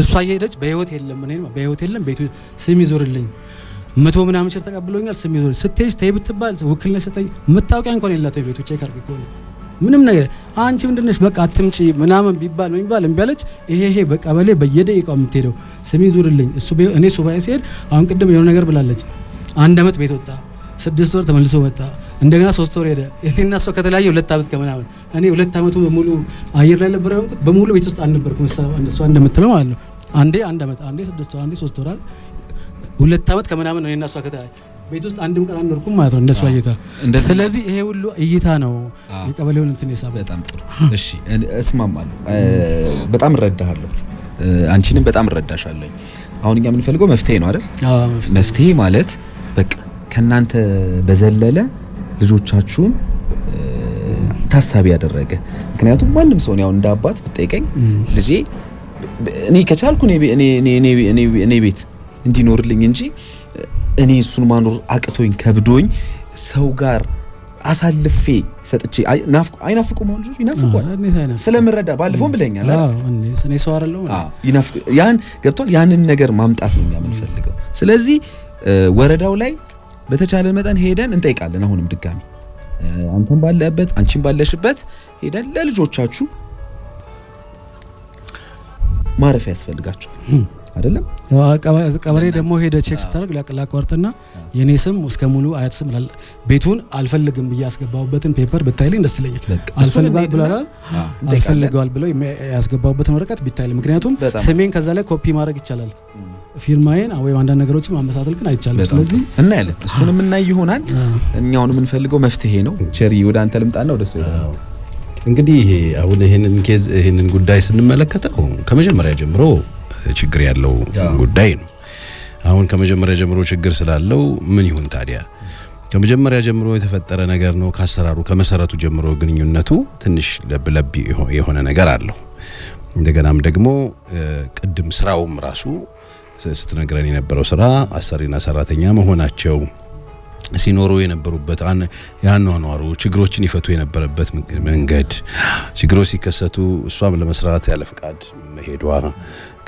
እሷ የሄደች በህይወት የለም እኔ በህይወት የለም ቤቱ ስም ይዞርልኝ 100 ምናምን ቸር ተቀብሎኛል ስም ይዞር ስትሄጅ ተይብትባል ወክልና ሰጠኝ መታወቂያ እንኳን የላተው ቤቱ ቼክ አድርገው ምንም ነገር አንቺ ምንድነሽ በቃ አትምጪ ምናምን ቢባል ወይ ባል እንበለች ይሄ በቃ በለ በየደቂቃው የምትሄደው ስም ይዞርልኝ እሱ እኔ ሱባኤ ሲሄድ አሁን ቅድም የሆነ ነገር ብላለች አንድ አመት ቤት ወጣ 6 ወር ተመልሶ ወጣ እንደገና 3 ወር ሄደ እኔና እሷ ከተለያየ 2 አመት ከመናምን እኔ 2 አመቱ በሙሉ አየር ላይ ነበር ያንኩት በሙሉ ቤት ውስጥ አንነበርኩ መስታው እሷ እንደምትለው ማለት ነው አንድ አመት አንዴ 6 ወር አንዴ 3 ወር 2 አመት ከመናምን እኔና እሷ ከተለያየ ቤት ውስጥ አንድም ቀን አንወርኩም ማለት ነው እንደሷ እየታ ስለዚህ ይሄ ሁሉ እይታ ነው የቀበሌውን እንትን የሳበ በጣም ጥሩ እሺ እስማማለሁ በጣም እረዳሃለሁ አንቺንም በጣም እረዳሻለሁ አሁን እኛ ምን ፈልገው መፍቴ ነው አይደል አዎ መፍቴ ማለት በቃ ከናንተ በዘለለ ልጆቻችሁን ታሳቢ ያደረገ ምክንያቱም ማንም ሰው ነው እንደ አባት በጠይቀኝ ልጄ እኔ ከቻልኩ እኔ ቤት እንዲኖርልኝ እንጂ እኔ እሱን ማኖር አቅቶኝ ከብዶኝ ሰው ጋር አሳልፌ ሰጥቼ አይናፍቁ ማን ልጅ ይናፍቁዋል ስለምረዳ ባልፈው ብለኛል አይደል እኔ ሰው አይደለሁ ይናፍቁ ያን ገብቷል ያንን ነገር ማምጣት ነው ያ ምን ፈልገው ስለዚህ ወረዳው ላይ በተቻለ መጠን ሄደን እንጠይቃለን አሁንም ድጋሚ አንተም ባለበት አንቺም ባለሽበት ሄደን ለልጆቻችሁ ማረፍ ያስፈልጋችሁ አይደለም አቀበሬ ደሞ ሄደ ቼክ ስታርግ ላቀላቀርተና የኔ ስም እስከሙሉ አያትስም ቤቱን አልፈልግም በያስገባውበትን ፔፐር በታይልኝ ደስ ይለኛል አልፈልጋል ብሏል አልፈልጋል ብሎ ያስገባውበትን ወረቀት ቢታይል ምክንያቱም ስሜን ከዛ ላይ ኮፒ ማድረግ ይቻላል ፊርማዬን አወይ አንድ ነገሮችም አመሳሰል ግን አይቻልም ስለዚህ እና ያለ እሱንም እና ይሆናል እኛውንም እንፈልገው መፍትሄ ነው ቸሪ ወደ አንተ ልምጣና ወደሱ ይላል እንግዲህ ይሄ አሁን ይሄንን ኬዝ ይሄንን ጉዳይ ስንመለከተው ከመጀመሪያ ጀምሮ ችግር ያለው ጉዳይ ነው አሁን ከመጀመሪያ ጀምሮ ችግር ስላለው ምን ይሁን ታዲያ ከመጀመሪያ ጀምሮ የተፈጠረ ነገር ነው ካሰራሩ ከመሰረቱ ጀምሮ ግንኙነቱ ትንሽ ለብለብ የሆነ ነገር አለው እንደገናም ደግሞ ቅድም ስራውም ራሱ ስትነግረን የነበረው ስራ አሰሪና ሰራተኛ መሆናቸው ሲኖሩ የነበሩበት ያኗኗሩ ችግሮችን ይፈቱ የነበረበት መንገድ ችግሮች ሲከሰቱ እሷም ለመስራት ያለ ፍቃድ መሄድዋ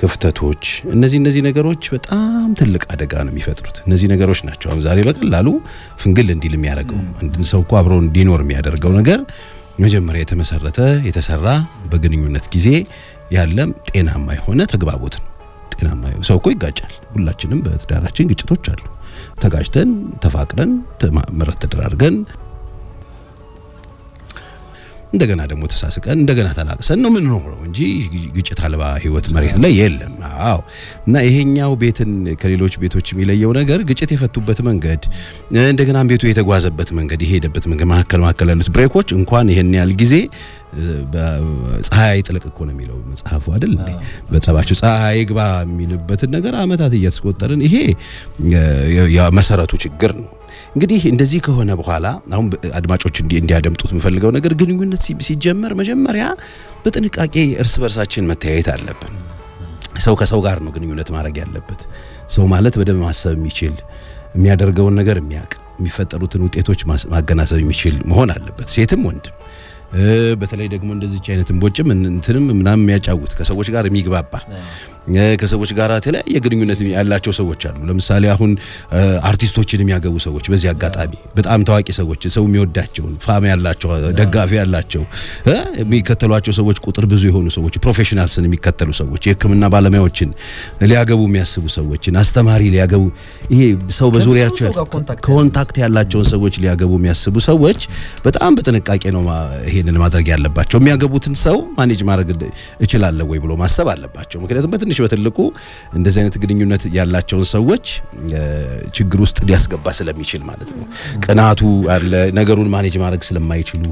ክፍተቶች እነዚህ ነገሮች በጣም ትልቅ አደጋ ነው የሚፈጥሩት እነዚህ ነገሮች ናቸው አሁን ዛሬ በቀላሉ ፍንግል እንዲል የሚያደርገው አንድን ሰው እኮ አብሮ እንዲኖር የሚያደርገው ነገር መጀመሪያ የተመሰረተ የተሰራ በግንኙነት ጊዜ ያለም ጤናማ የሆነ ተግባቦት ነው ጤናማ ሰው እኮ ይጋጫል ሁላችንም በትዳራችን ግጭቶች አሉ ተጋጭተን ተፋቅረን ተማምረን ተደራርገን እንደገና ደግሞ ተሳስቀን እንደገና ተላቅሰን ነው ምን ነው እንጂ ግጭት አልባ ህይወት መሬት ላይ የለም አዎ እና ይሄኛው ቤትን ከሌሎች ቤቶች የሚለየው ነገር ግጭት የፈቱበት መንገድ እንደገና ቤቱ የተጓዘበት መንገድ ይሄደበት መንገድ ማከል ያሉት ብሬኮች እንኳን ይሄን ያል ጊዜ በፀሐይ ጥልቅ እኮ ነው የሚለው መጽሐፉ አይደል እንዴ በተባቸው ፀሐይ ግባ የሚልበት ነገር አመታት እየተስቆጠረን ይሄ የመሰረቱ ችግር ነው እንግዲህ እንደዚህ ከሆነ በኋላ አሁን አድማጮች እንዲያደምጡት ምፈልገው ነገር ግንኙነት ሲጀመር መጀመሪያ በጥንቃቄ እርስ በርሳችን መተያየት አለብን ሰው ከሰው ጋር ነው ግንኙነት ማድረግ ያለበት ሰው ማለት በደም ማሰብ የሚችል የሚያደርገው ነገር የሚያቅ የሚፈጠሩትን ውጤቶች ማገናዘብ የሚችል መሆን አለበት ሴትም ወንድም በተለይ ደግሞ እንደዚህ አይነት እንቦጭም እንትንም ምናም የሚያጫውት ከሰዎች ጋር የሚግባባ ከሰዎች ጋር ተለያየ ግንኙነት ያላቸው ሰዎች አሉ ለምሳሌ አሁን አርቲስቶችን የሚያገቡ ሰዎች በዚህ አጋጣሚ በጣም ታዋቂ ሰዎች ሰው የሚወዳቸው ፋም ያላቸው ደጋፊ ያላቸው የሚከተሏቸው ሰዎች ቁጥር ብዙ የሆኑ ሰዎች ፕሮፌሽናልስን የሚከተሉ ሰዎች የህክምና ባለሙያዎችን ሊያገቡ የሚያስቡ ሰዎችን አስተማሪ ሊያገቡ ይሄ ሰው በዙሪያቸው ኮንታክት ያላቸው ሰዎች ሊያገቡ የሚያስቡ ሰዎች በጣም በጥንቃቄ ነው ይሄንን ማድረግ ያለባቸው የሚያገቡትን ሰው ማኔጅ ማድረግ ይችላል ወይ ብሎ ማሰብ አለባቸው ምክንያቱም በትንሽ በትልቁ እንደዚህ አይነት ግንኙነት ያላቸው ሰዎች ችግር ውስጥ ሊያስገባ ስለሚችል ማለት ነው ቀናቱ አለ ነገሩን ማኔጅ ማድረግ ስለማይችሉ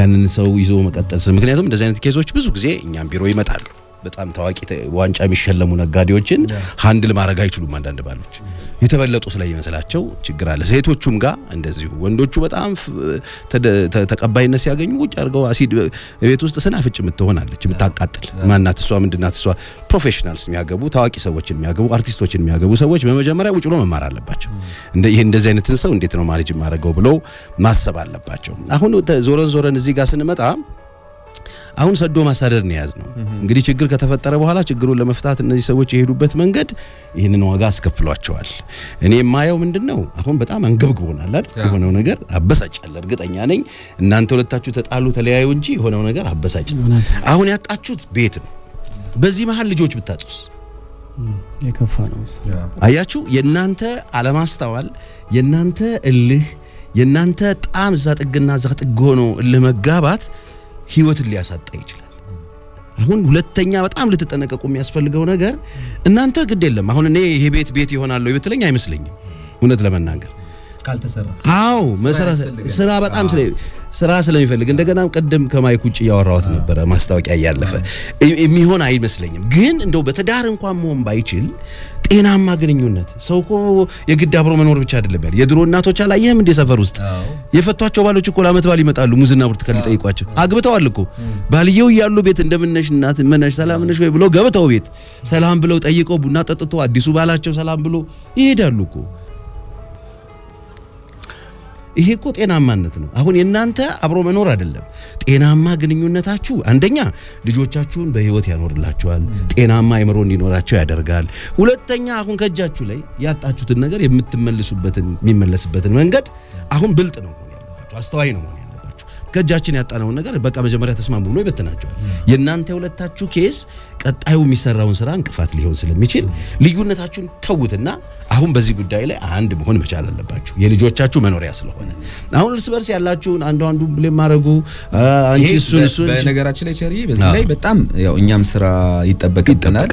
ያንን ሰው ይዞ መቀጠል ስለምክንያቱም እንደዚህ አይነት ኬዞች ብዙ ጊዜ እኛም ቢሮ ይመጣሉ በጣም ታዋቂ ዋንጫ የሚሸለሙ ነጋዴዎችን ሃንድል ማረጋ ይችላሉ ማንዳንድ ባሎች የተበለጡ ስለይ መስላቸው ችግር አለ ሴቶቹም ጋር እንደዚሁ ወንዶቹ በጣም ተቀባይነት ሲያገኙ ውጭ አርገው አሲድ ቤት ውስጥ ሰናፍጭ ምትሆናለች ምታቃጥል ማናት እሷ ምንድናት እሷ ፕሮፌሽናልስ የሚያገቡ ታዋቂ ሰዎችን የሚያገቡ አርቲስቶችን የሚያገቡ ሰዎች በመጀመሪያ ውጭ ነው መማር አለባቸው እንደ ይሄ እንደዚህ አይነት ሰው እንዴት ነው ማለጅ ማረጋው ብሎ ማሰብ አለባቸው አሁን ዞረን ዞረን እዚህ ጋር ስንመጣ አሁን ሰዶ ማሳደር ነው ያዝነው እንግዲህ ችግር ከተፈጠረ በኋላ ችግሩን ለመፍታት እነዚህ ሰዎች የሄዱበት መንገድ ይሄንን ዋጋ አስከፍሏቸዋል እኔ የማየው ምንድነው አሁን በጣም አንገብግቦናል አይደል ሆነው ነገር አበሳጫል እርግጠኛ ነኝ እናንተ ሁለታችሁ ተጣሉ ተለያዩ እንጂ ሆነው ነገር አበሳጫል አሁን ያጣችሁት ቤት ነው በዚህ መሃል ልጆች ብታጡስ የከፋ ነው አያችሁ የእናንተ አለማስተዋል የእናንተ እልህ የእናንተ ጣም ዛጥግና ዛጥግ ሆኖ ለመጋባት ህይወት ሊያሳጣ ይችላል አሁን ሁለተኛ በጣም ልትጠነቀቁ የሚያስፈልገው ነገር እናንተ ግድ የለም አሁን እኔ ይሄ ቤት ቤት ይሆናል ይብትለኝ አይመስልኝም እውነት ለመናገር ካልተሰራ አው መሰራስ ስራ በጣም ስራ ስለሚፈልግ እንደገናም ቀደም ከማይኩ ጭ ያወራውት ነበር ማስተዋቂያ ያለፈ የሚሆን አይመስልኝም ግን እንደው በተዳር እንኳን መሆን ባይችል ጤናማ ግንኙነት ሰውኮ የግድ አብሮ መኖር ብቻ አይደለም ያለ የድሮ እናቶች አላየም እንደ ሰፈር ውስጥ የፈቷቸው ባሎች እኮ ለአመት ባል ይመጣሉ ሙዝና ብርቱካን ሊጠይቋቸው አግብተዋል እኮ ባልየው ያሉ ቤት እንደምንነሽ እናት መነሽ ሰላም ነሽ ወይ ብሎ ገብተው ቤት ሰላም ብለው ጠይቀው ቡና ጠጥቶ አዲሱ ባላቸው ሰላም ብሎ ይሄዳሉ እኮ ይሄ እኮ ጤናማነት ነው አሁን እናንተ አብሮ መኖር አይደለም ጤናማ ግንኙነታችሁ አንደኛ ልጆቻችሁን በህይወት ያኖርላችኋል ጤናማ አይምሮ እንዲኖራቸው ያደርጋል ሁለተኛ አሁን ከጃችሁ ላይ ያጣችሁትን ነገር የምትመለሱበትን የሚመለስበትን መንገድ አሁን ብልጥ ነው ሆነ ያላችሁ አስተዋይ ነው ሆነ ያላችሁ ከጃችን ያጣነው ነገር በቃ መጀመሪያ ተስማሙ ብሎ ይበተናችኋል የእናንተ ሁለታችሁ ኬስ ቀጣዩ የሚሰራውን ስራ እንቅፋት ሊሆን ስለሚችል ልዩነታችሁን ተውትና አሁን በዚህ ጉዳይ ላይ አንድ መሆን መቻል አለባችሁ የልጆቻችሁ መኖሪያ ስለሆነ አሁን ልስ በርስ ያላችሁ አንዱ ብለም ማረጉ አንቺ እሱን በነገራችን ላይ ቸሪ በዚህ ላይ በጣም ያው እኛም ስራ ይተበከተናል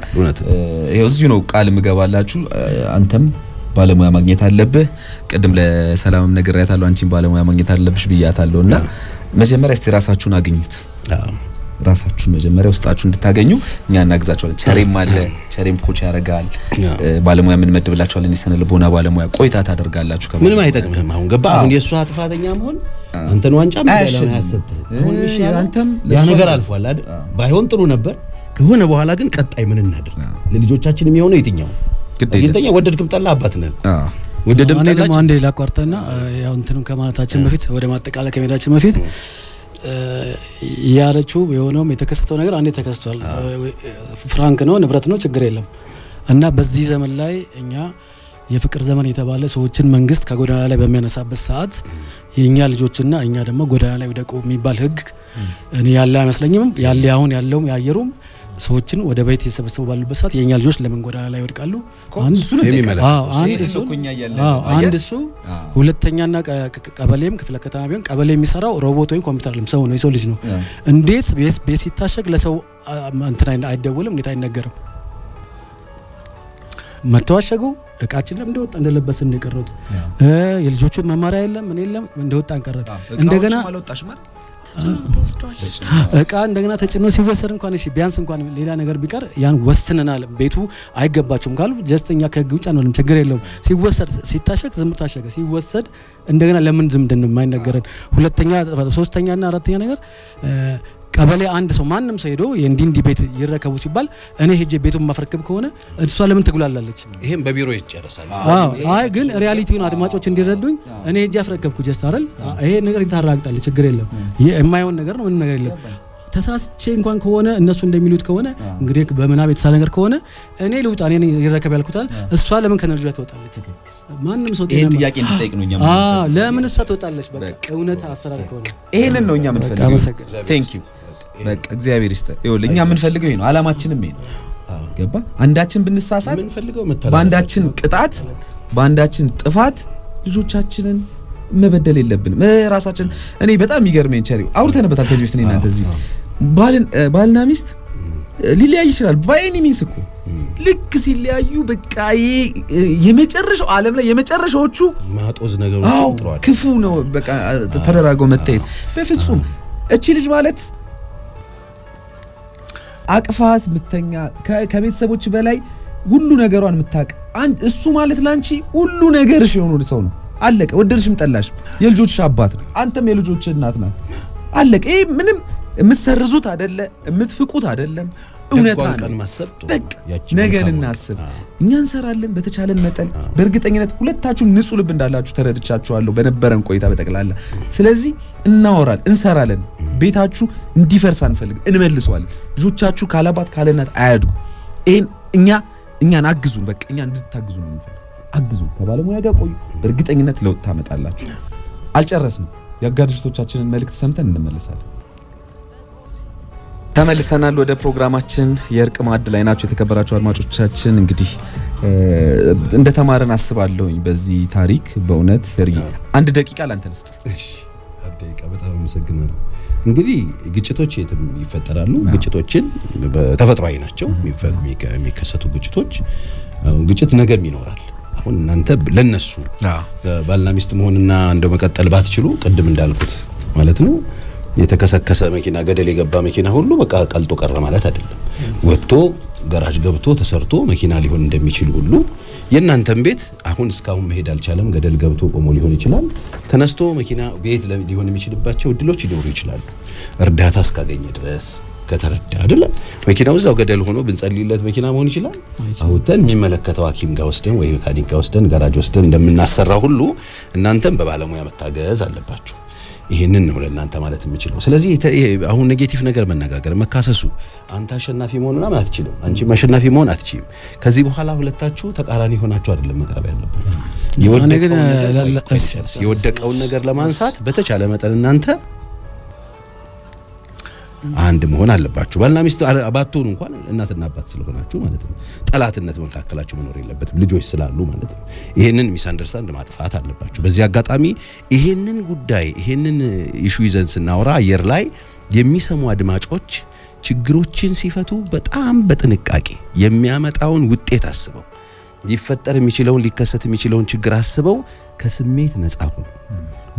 ይሄው እዚህ ነው ቃል ምገባላችሁ አንተም ባለሙያ ማግኘት አለብህ ቀደም ለሰላምም ነገር ያታለው አንቺም ባለሙያ ማግኘት አለብሽ ብያታለውና መጀመሪያ እስቲ ራሳችሁን አግኙት ራሳችሁን መጀመሪያ ውስጣችሁ እንድታገኙ እኛና አግዛችኋለን ቸሪም አለ ቸሪም ኮች ያረጋል ባለሙያ ምን መደብላችኋል እኔ ሰነ ልቦና ባለሙያ ቆይታ ታደርጋላችሁ ከመ ምንም አይጠቅምም አሁን ገባ አሁን የሷ አጥፋተኛ መሆን አንተን ዋንጫ ምንድነው ያሰጠ አሁን እሺ አንተም ያ ነገር አልፏል አይደል ባይሆን ጥሩ ነበር ከሆነ በኋላ ግን ቀጣይ ምን እናደርግ ለልጆቻችንም የሆነ የትኛው ግዴታ ወደድክም ጠላ አባት ነን ወደድም ጠላ ደግሞ አንዴ ላቋርጠና ያው እንትንም ከማለታችን በፊት ወደ ማጠቃለቂያ መሄዳችን በፊት ያለችው የሆነው የተከስተው ነገር አንዴ ተከስተዋል ፍራንክ ነው ንብረት ነው ችግር የለም እና በዚህ ዘመን ላይ እኛ የፍቅር ዘመን የተባለ ሰዎችን መንግስት ከጎዳና ላይ በሚያነሳበት ሰዓት የኛ ልጆችና እኛ ደግሞ ጎዳና ላይ ወደቆ የሚባል ህግ እኔ ያለ አይመስለኝም ያለ አሁን ያለው ያየሩም ሰዎችን ወደ ቤት እየሰበሰቡ ባሉበት ሰዓት የኛ ልጆች ለምን ጎዳና ላይ ወድቃሉ አንድ እሱ ነው አንድ እሱ ኮኛ ያያለ አንድ እሱ ሁለተኛና ቀበሌም ክፍለ ከተማ ቢሆን ቀበሌ የሚሰራው ሮቦት ወይ ኮምፒውተር ልም ሰው ነው የሰው ልጅ ነው እንዴት ቤት ሲታሸግ ለሰው እንትን አይደወልም እንዴት አይነገርም መተዋሸጉ እቃችን ለምን እንደወጣ እንደለበስ እንደቀረው የልጆቹ መማሪያ የለም ምን የለም እንደወጣ አንቀረን እንደገና እቃ እንደገና ተጭኖ ሲወሰድ እንኳን እሺ ቢያንስ እንኳን ሌላ ነገር ቢቀር ያን ወስነናል ቤቱ አይገባቸውም ካሉ ጀስትኛ ከግውጫ ነው ምንም ችግር የለውም ሲወሰድ ሲታሸክ ዝም ታሸከ ሲወሰድ እንደገና ለምን ዝም እንደማይነገረን ሁለተኛ ሶስተኛና አራተኛ ነገር ቀበሌ አንድ ሰው ማንንም ሰይዶ የእንዲንዲ ቤት ይረከቡ ሲባል እኔ ሄጄ ቤቱን ማፈረከብ ከሆነ እሷ ለምን ትጉላላለች ይሄም በቢሮ ይጨርሳል አይ ግን ሪያሊቲውን አድማጮች እንዲረዱኝ እኔ ሄጄ አፈረከብኩ ጀስት አይደል ይሄ ነገር ይታራግጣለች ችግር የለም የማይሆን ነገር ነው ምን ነገር የለም ተሳስቼ እንኳን ከሆነ እነሱ እንደሚሉት ከሆነ እንግዲህ በመናብ የተሳለ ነገር ከሆነ እኔ ልውጣ እኔ ይረከብ ያልኩታል እሷ ለምን ከነልጇ ትወጣለች ማንንም ሰው ጤና ጥያቄ እንጠይቅኑኛ ለምን እሷ ትወጣለች በቃ እውነት አሰራር ከሆነ ይሄንን ነው እኛ የምንፈልገው ቴንክ ዩ በቃ እግዚአብሔር ይስጥ ይወልኛ ምን ፈልገው ይሄ ነው አላማችንም ይሄ ነው ገባ አንዳችን ብንሳሳት ምን ፈልገው መተላለፍ ባንዳችን ቅጣት ባንዳችን ጥፋት ልጆቻችንን መበደል የለብንም ራሳችን እኔ በጣም ይገርመኝ ቸሪው አውርተንበታል ከዚህ በፊት እናንተ እዚህ ባልና ሚስት ሊለያይ ይችላል ባይኒ ሚስኩ ልክ ሲለያዩ በቃ የመጨረሻው ዓለም ላይ የመጨረሻዎቹ ማጦዝ ነገሮችን ጥሯል ክፉ ነው በቃ ተደራጎ መታየት በፍጹም እቺ ልጅ ማለት አቅፋት ምተኛ ከቤተሰቦች በላይ ሁሉ ነገሯን ምታቅ አንድ እሱ ማለት ላንቺ ሁሉ ነገርሽ የሆነው ሰው ነው አለቀ ወደርሽም ጠላሽ የልጆችሽ አባት ነው አንተም የልጆችሽ እናት ነህ አለቀ ይሄ ምንም የምትሰርዙት አይደለ የምትፍቁት አይደለም እውነታ ነው ነገን እናስብ እኛ እንሰራለን በተቻለን መጠን በእርግጠኝነት ሁለታችሁ ንጹህ ልብ እንዳላችሁ ተረድቻችኋለሁ በነበረን ቆይታ በተቀላላ ስለዚህ እናወራል እንሰራለን ቤታችሁ እንዲፈርስ አንፈልግ እንመልሰዋለን ልጆቻችሁ ካላባት ካለናት አያድጉ እን እኛን አግዙን በቃ እኛን እንድታግዙን አግዙ ተባለሙያ ጋር ቆዩ በእርግጠኝነት ለውጥ ታመጣላችሁ አልጨረስን ያጋድሽቶቻችንን መልእክት ሰምተን እንመለሳለን ተመልሰናል ወደ ፕሮግራማችን የርቅ ማዕድ ላይ ናችሁ የተከበራችሁ አድማጮቻችን እንግዲህ እንደ ተማረን አስባለሁኝ በዚህ ታሪክ በእውነት አንድ ደቂቃ ላንተ ልስጥ እሺ አንድ ደቂቃ በጣም አመሰግናለሁ እንግዲህ ግጭቶች የትም ይፈጠራሉ ግጭቶችን በተፈጥሯዊ ናቸው የሚከሰቱ ግጭቶች ግጭት ነገም ይኖራል አሁን እናንተ ለነሱ ባልና ሚስት መሆንና እንደው መቀጠል ባትችሉ ቀድም እንዳልኩት ማለት ነው የተከሰከሰ መኪና ገደል የገባ መኪና ሁሉ በቃ ቀልጦ ቀረ ማለት አይደለም ወጥቶ ጋራጅ ገብቶ ተሰርቶ መኪና ሊሆን እንደሚችል ሁሉ የናንተም ቤት አሁን ስካውን መሄድ አልቻለም ገደል ገብቶ ቆሞ ሊሆን ይችላል ተነስቶ መኪና ቤት ሊሆን የሚችልባቸው ድሎች ሊኖሩ ይችላል እርዳታ እስካገኘ ድረስ ከተረዳ አይደለም መኪናው እዛው ገደል ሆኖ ብንጸልይለት መኪና መሆን ይችላል አውተን የሚመለከተው ሐኪም ጋር ወስደን ወይ ካዲን ጋር ወስደን ጋራጅ ወስደን እንደምናሰራው ሁሉ እናንተም በባለሙያ መታገዝ አለባችሁ ይሄንን ነው ለእናንተ ማለት የምችለው ስለዚህ አሁን ኔጌቲቭ ነገር መነጋገር መካሰሱ አንተ አሸናፊ መሆንና ማለት አይችልም አንቺ ማሸናፊ መሆን አትችልም ከዚህ በኋላ ሁለታችሁ ተቃራኒ ሆናችሁ አይደለም መቀራብ ያለባችሁ የወደቀውን ነገር ለማንሳት በተቻለ መጠን እናንተ አንድ መሆን አለባችሁ ባልና ሚስት አባቱን እንኳን እናትና አባት ስለሆናችሁ ማለት ነው ጠላትነት መንካከላችሁ መኖር የለበትም ልጆች ስላሉ ማለት ነው ይሄንን ሚስ አንደርስታንድ ማጥፋት አለባችሁ በዚህ አጋጣሚ ይሄንን ጉዳይ ይሄንን ኢሹ ይዘን ስናወራ አየር ላይ የሚሰሙ አድማጮች ችግሮችን ሲፈቱ በጣም በጥንቃቄ የሚያመጣውን ውጤት አስበው ይፈጠር የሚችለውን ሊከሰት የሚችለውን ችግር አስበው ከስሜት ነፃ ሁኑ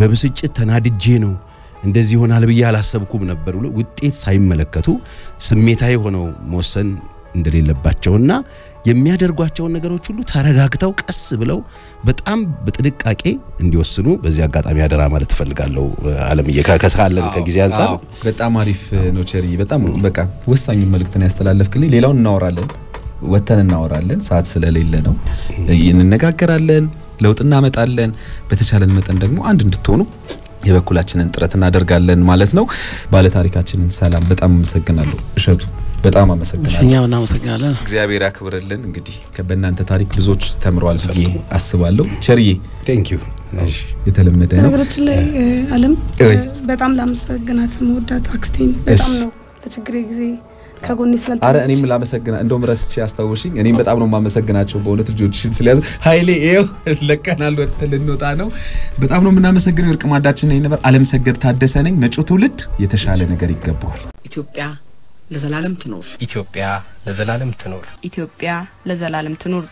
በብስጭት ተናድጄ ነው እንደዚህ ሆናል ብዬ አላሰብኩም ነበር ሁሉ ውጤት ሳይመለከቱ ስሜታዊ ሆነው ሞሰን እንደሌለባቸውና የሚያደርጓቸው ነገሮች ሁሉ ተረጋግተው ቀስ ብለው በጣም በጥንቃቄ እንዲወስኑ በዚህ አጋጣሚ አደራ ማለት ፈልጋለሁ ዓለም እየካከሳለን ከጊዜ አንፃር በጣም አሪፍ ኖቸሪ በጣም በቃ ወሳኝ መልእክትን ያስተላልፍክልኝ ሌላውን እናወራለን ወተን እናወራለን ሰዓት ስለሌለ ነው እንነጋገራለን ለውጥ እናመጣለን በተቻለን መጠን ደግሞ አንድ እንድትሆኑ የበኩላችንን ጥረት እናደርጋለን ማለት ነው ባለ ታሪካችንን ሰላም በጣም አመሰግናለሁ እሸቱ በጣም አመሰግናለሁ እኛም እናመሰግናለን እግዚአብሔር ያክብርልን እንግዲህ ከበእናንተ ታሪክ ብዙዎች ተምሯል ብዬ አስባለሁ ቸርዬ ቴንክ ዩ እሺ የተለመደ ነው ነገሮች ላይ ዓለም በጣም ላመሰግናት መውዳት አክስቲን በጣም ነው ለችግሬ ጊዜ ከጎንሽ ስለጣለች አረ እኔም ላመሰግና እንደውም ረስቼ አስተዋውሽኝ እኔም በጣም ነው ማመሰግናቸው በእውነት ልጆችሽን ስለያዙ ኃይሌ ኤው ለቀናል ወጥተልንውጣ ነው በጣም ነው ምናመሰግነው እርቅ ማዳችን ነኝ ነበር ዓለም ሰገድ ታደሰ ነኝ መጪው ትውልድ የተሻለ ነገር ይገባዋል ኢትዮጵያ ለዘላለም ትኖር ኢትዮጵያ ለዘላለም ትኖር ኢትዮጵያ ለዘላለም ትኖር